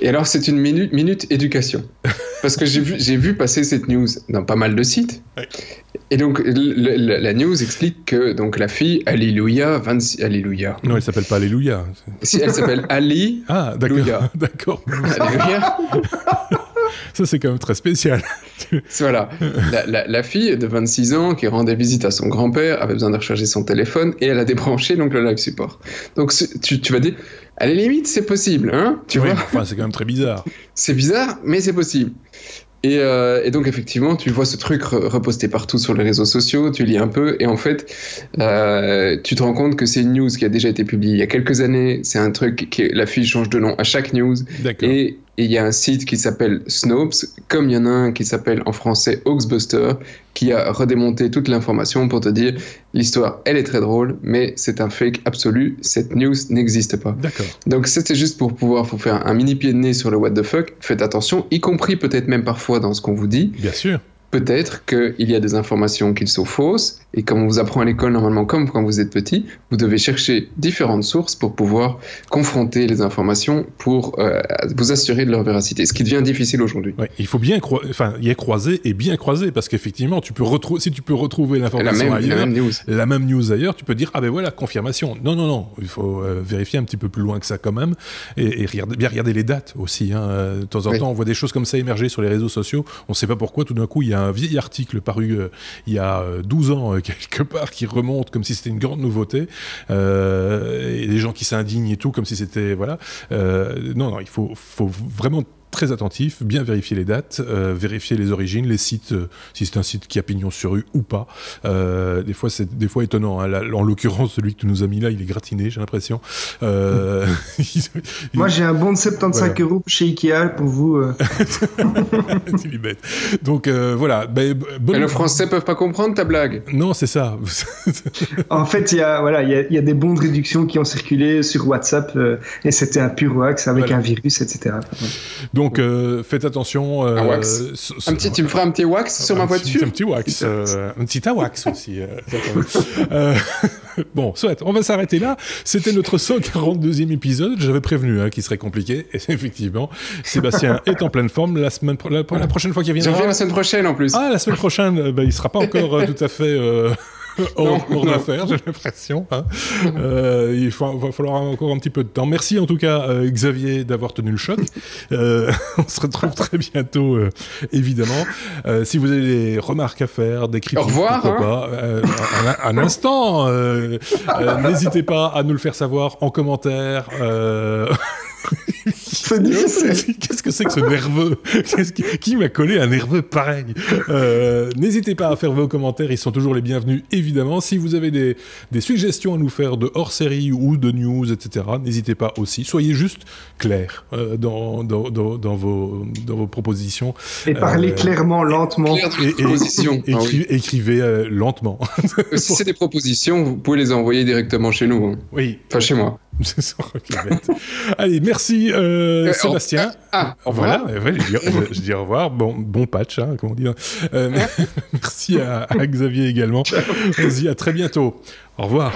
Et alors, c'est une minute, minute éducation. Parce que j'ai vu, j'ai vu passer cette news dans pas mal de sites. Ouais. Et donc, le, le, la news explique que donc, la fille, Alléluia, vingt-six... Alléluia. Non, elle ne s'appelle pas Alléluia. Si, elle s'appelle Ali. Ah, d'accord. Louia. D'accord. Alléluia. Ça, c'est quand même très spécial. Voilà. La, la, la fille de vingt-six ans qui rendait visite à son grand-père avait besoin de recharger son téléphone et elle a débranché donc, le live support. Donc, tu, tu vas dire... À la limite, c'est possible, hein, tu oui, vois. Enfin, c'est quand même très bizarre. C'est bizarre, mais c'est possible. Et, euh, et donc, effectivement, tu vois ce truc reposté partout sur les réseaux sociaux, tu lis un peu, et en fait, euh, tu te rends compte que c'est une news qui a déjà été publiée il y a quelques années, c'est un truc qui, la fille change de nom à chaque news. D'accord. Et Et il y a un site qui s'appelle Snopes, comme il y en a un qui s'appelle en français Hoaxbuster, qui a redémonté toute l'information pour te dire l'histoire, elle est très drôle, mais c'est un fake absolu, cette news n'existe pas. D'accord. Donc c'était juste pour pouvoir vous faire un mini pied de nez sur le what the fuck. Faites attention, y compris peut-être même parfois dans ce qu'on vous dit. Bien sûr. Peut-être qu'il y a des informations qui sont fausses, et comme on vous apprend à l'école normalement, comme quand vous êtes petit, vous devez chercher différentes sources pour pouvoir confronter les informations pour euh, vous assurer de leur véracité, ce qui devient difficile aujourd'hui. Ouais, il faut bien croi- enfin, y être croisé et bien croisé, parce qu'effectivement, tu peux retrou- si tu peux retrouver l'information la même, ailleurs, la même, news. la même news ailleurs, tu peux dire « Ah ben voilà, confirmation ». Non, non, non, il faut euh, vérifier un petit peu plus loin que ça quand même, et, et regarder, bien regarder les dates aussi. Hein. De temps en oui. temps, on voit des choses comme ça émerger sur les réseaux sociaux, on ne sait pas pourquoi, tout d'un coup, il y a un vieil article paru euh, il y a douze ans euh, quelque part qui remonte comme si c'était une grande nouveauté euh, et des gens qui s'indignent et tout comme si c'était voilà euh, non non il faut faut vraiment très attentif, bien vérifier les dates, euh, vérifier les origines, les sites, euh, si c'est un site qui a pignon sur rue ou pas. Euh, des fois, c'est des fois étonnant. Hein. Là, en l'occurrence, celui que tu nous as mis là, il est gratiné, j'ai l'impression. Euh... Moi, j'ai un bon de soixante-quinze euros chez Ikea pour vous. Euh... c'est une bête. Donc, euh, voilà. Mais bah, le français ne peuvent pas comprendre ta blague. Non, c'est ça. En fait, il y a, voilà, y, a, y a des bons de réduction qui ont circulé sur WhatsApp euh, et c'était un pur wax avec voilà. un virus, et cetera. Donc euh, faites attention. Euh, un wax. Euh, s- un petit, tu me feras un petit wax sur ma voiture. Un petit wax, euh, un petit awax aussi. Euh, euh, bon, soit. On va s'arrêter là. C'était notre cent quarante-deuxième épisode. J'avais prévenu hein, qu'il serait compliqué. Et effectivement, Sébastien est en pleine forme. La semaine, pro- la, la prochaine fois qu'il viendra. Je reviens la semaine prochaine en plus. Ah, la semaine prochaine, bah, il sera pas encore euh, tout à fait. Euh... hors d'affaires, j'ai l'impression. Hein. Euh, il faut, va falloir encore un petit peu de temps. Merci en tout cas, euh, Xavier, d'avoir tenu le choc. Euh, on se retrouve très bientôt, euh, évidemment. Euh, si vous avez des remarques à faire, des critiques, au revoir, pourquoi hein. pas, euh, un, un instant, euh, euh, n'hésitez pas à nous le faire savoir en commentaire. Euh... Qu'est-ce que c'est que ce nerveux qui, qui m'a collé un nerveux pareil euh, N'hésitez pas à faire vos commentaires, ils sont toujours les bienvenus, évidemment. Si vous avez des, des suggestions à nous faire de hors-série ou de news, et cetera, n'hésitez pas aussi. Soyez juste clair euh, dans, dans, dans, dans, vos, dans vos propositions. Et parlez euh, clairement, lentement. Clair et, propositions. Et, et, ah, écri- oui. Écrivez euh, lentement. Si c'est des propositions, vous pouvez les envoyer directement chez nous. Hein. Oui. Enfin, chez moi. Allez, merci euh, euh, Sébastien. Euh, ah, au revoir. Voilà, ouais, je, dis, je, je dis au revoir. Bon, bon patch, hein, comment dire. Euh, merci à, à Xavier également. On se dit à très bientôt. Au revoir.